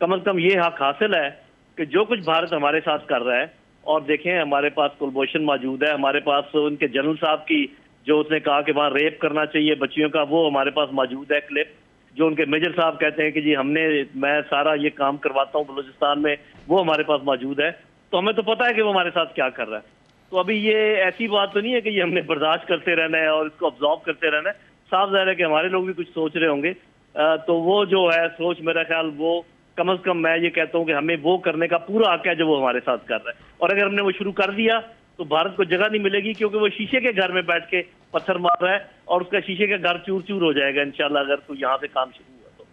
कम अज़ कम ये हक हासिल है कि जो कुछ भारत हमारे साथ कर रहा है, और देखें हमारे पास कुलभूषण मौजूद है, हमारे पास उनके जनरल साहब की जो उसने कहा कि वहाँ रेप करना चाहिए बच्चियों का, वो हमारे पास मौजूद है क्लिप, जो उनके मेजर साहब कहते हैं कि जी हमने, मैं सारा ये काम करवाता हूँ बलूचिस्तान में, वो हमारे पास मौजूद है। तो हमें तो पता है कि वो हमारे साथ क्या कर रहा है। तो अभी ये ऐसी बात तो नहीं है कि ये हमने बर्दाश्त करते रहना है और इसको ऑब्जॉर्व करते रहना है। साफ जाहिर है कि हमारे लोग भी कुछ सोच रहे होंगे। आ, तो वो जो है सोच, मेरा ख्याल वो कम अज़ कम मैं ये कहता हूँ कि हमें वो करने का पूरा हक है जो वो हमारे साथ कर रहा है। और अगर हमने वो शुरू कर दिया तो भारत को जगह नहीं मिलेगी, क्योंकि वो शीशे के घर में बैठ के पत्थर मार रहा है और उसका शीशे का घर चूर चूर हो जाएगा इंशाल्लाह, अगर तो यहाँ से काम शुरू हुआ तो।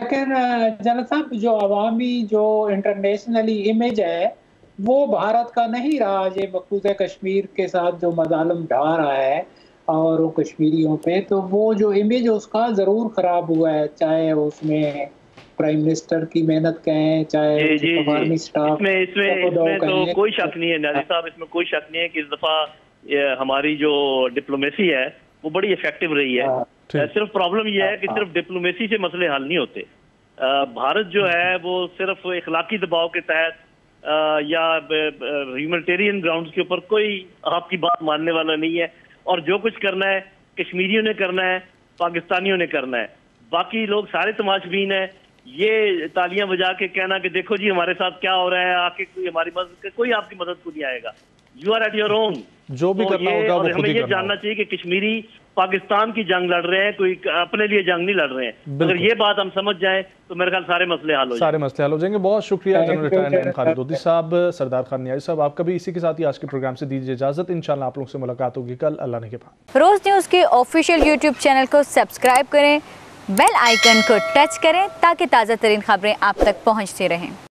लेकिन जनरल साहब, जो अवामी जो इंटरनेशनली इमेज है वो भारत का नहीं रहा, ये मकबूजा कश्मीर के साथ जो मजालम ढा रहा है और वो कश्मीरियों पे, तो वो जो इमेज उसका ज़रूर ख़राब हुआ है, चाहे उसमें प्राइम मिनिस्टर की मेहनत कहें, चाहे आर्मी स्टाफ। इसमें इसमें इसमें तो कोई शक नहीं है नियाज़ी साहब, इसमें कोई शक नहीं है कि इस दफ़ा हमारी जो डिप्लोमेसी है वो बड़ी इफेक्टिव रही है। सिर्फ प्रॉब्लम यह है कि सिर्फ डिप्लोमेसी से मसले हल नहीं होते। भारत जो है वो सिर्फ इखलाकी दबाव के तहत या ह्यूमैनिटेरियन ग्राउंड्स के ऊपर कोई आपकी बात मानने वाला नहीं है, और जो कुछ करना है कश्मीरियों ने करना है, पाकिस्तानियों ने करना है, बाकी लोग सारे तमाशबीन है। ये तालियां बजा के कहना कि देखो जी हमारे साथ क्या हो रहा है, आके कोई हमारी मदद, कोई आपकी मदद को नहीं आएगा। You are at your own, जो भी करना होगा वो खुद ही करना होगा। हमें ये जानना चाहिए कि कश्मीरी पाकिस्तान की जंग लड़ रहे हैं, कोई अपने लिए जंग नहीं लड़ रहे हैं। अगर ये बात हम समझ जाएं तो मेरे ख्याल सारे मसले हल हो सारे मसले हल हो जाएंगे। बहुत शुक्रिया जनरल रिटायर्ड नईम खालिद लोधी साहब, सरदार खान नियाज़ी साहब, आपका भी इसी के साथ ही आज के प्रोग्राम से दीजिए इजाजत। इंशाल्लाह आप लोग से मुलाकात होगी कल अल्लाह ने के बाद। रोज न्यूज के ऑफिशियल यूट्यूब चैनल को सब्सक्राइब करें, बेल आइकन को टच करें ताकि ताज़ा तरीन खबरें आप तक पहुँचती रहें।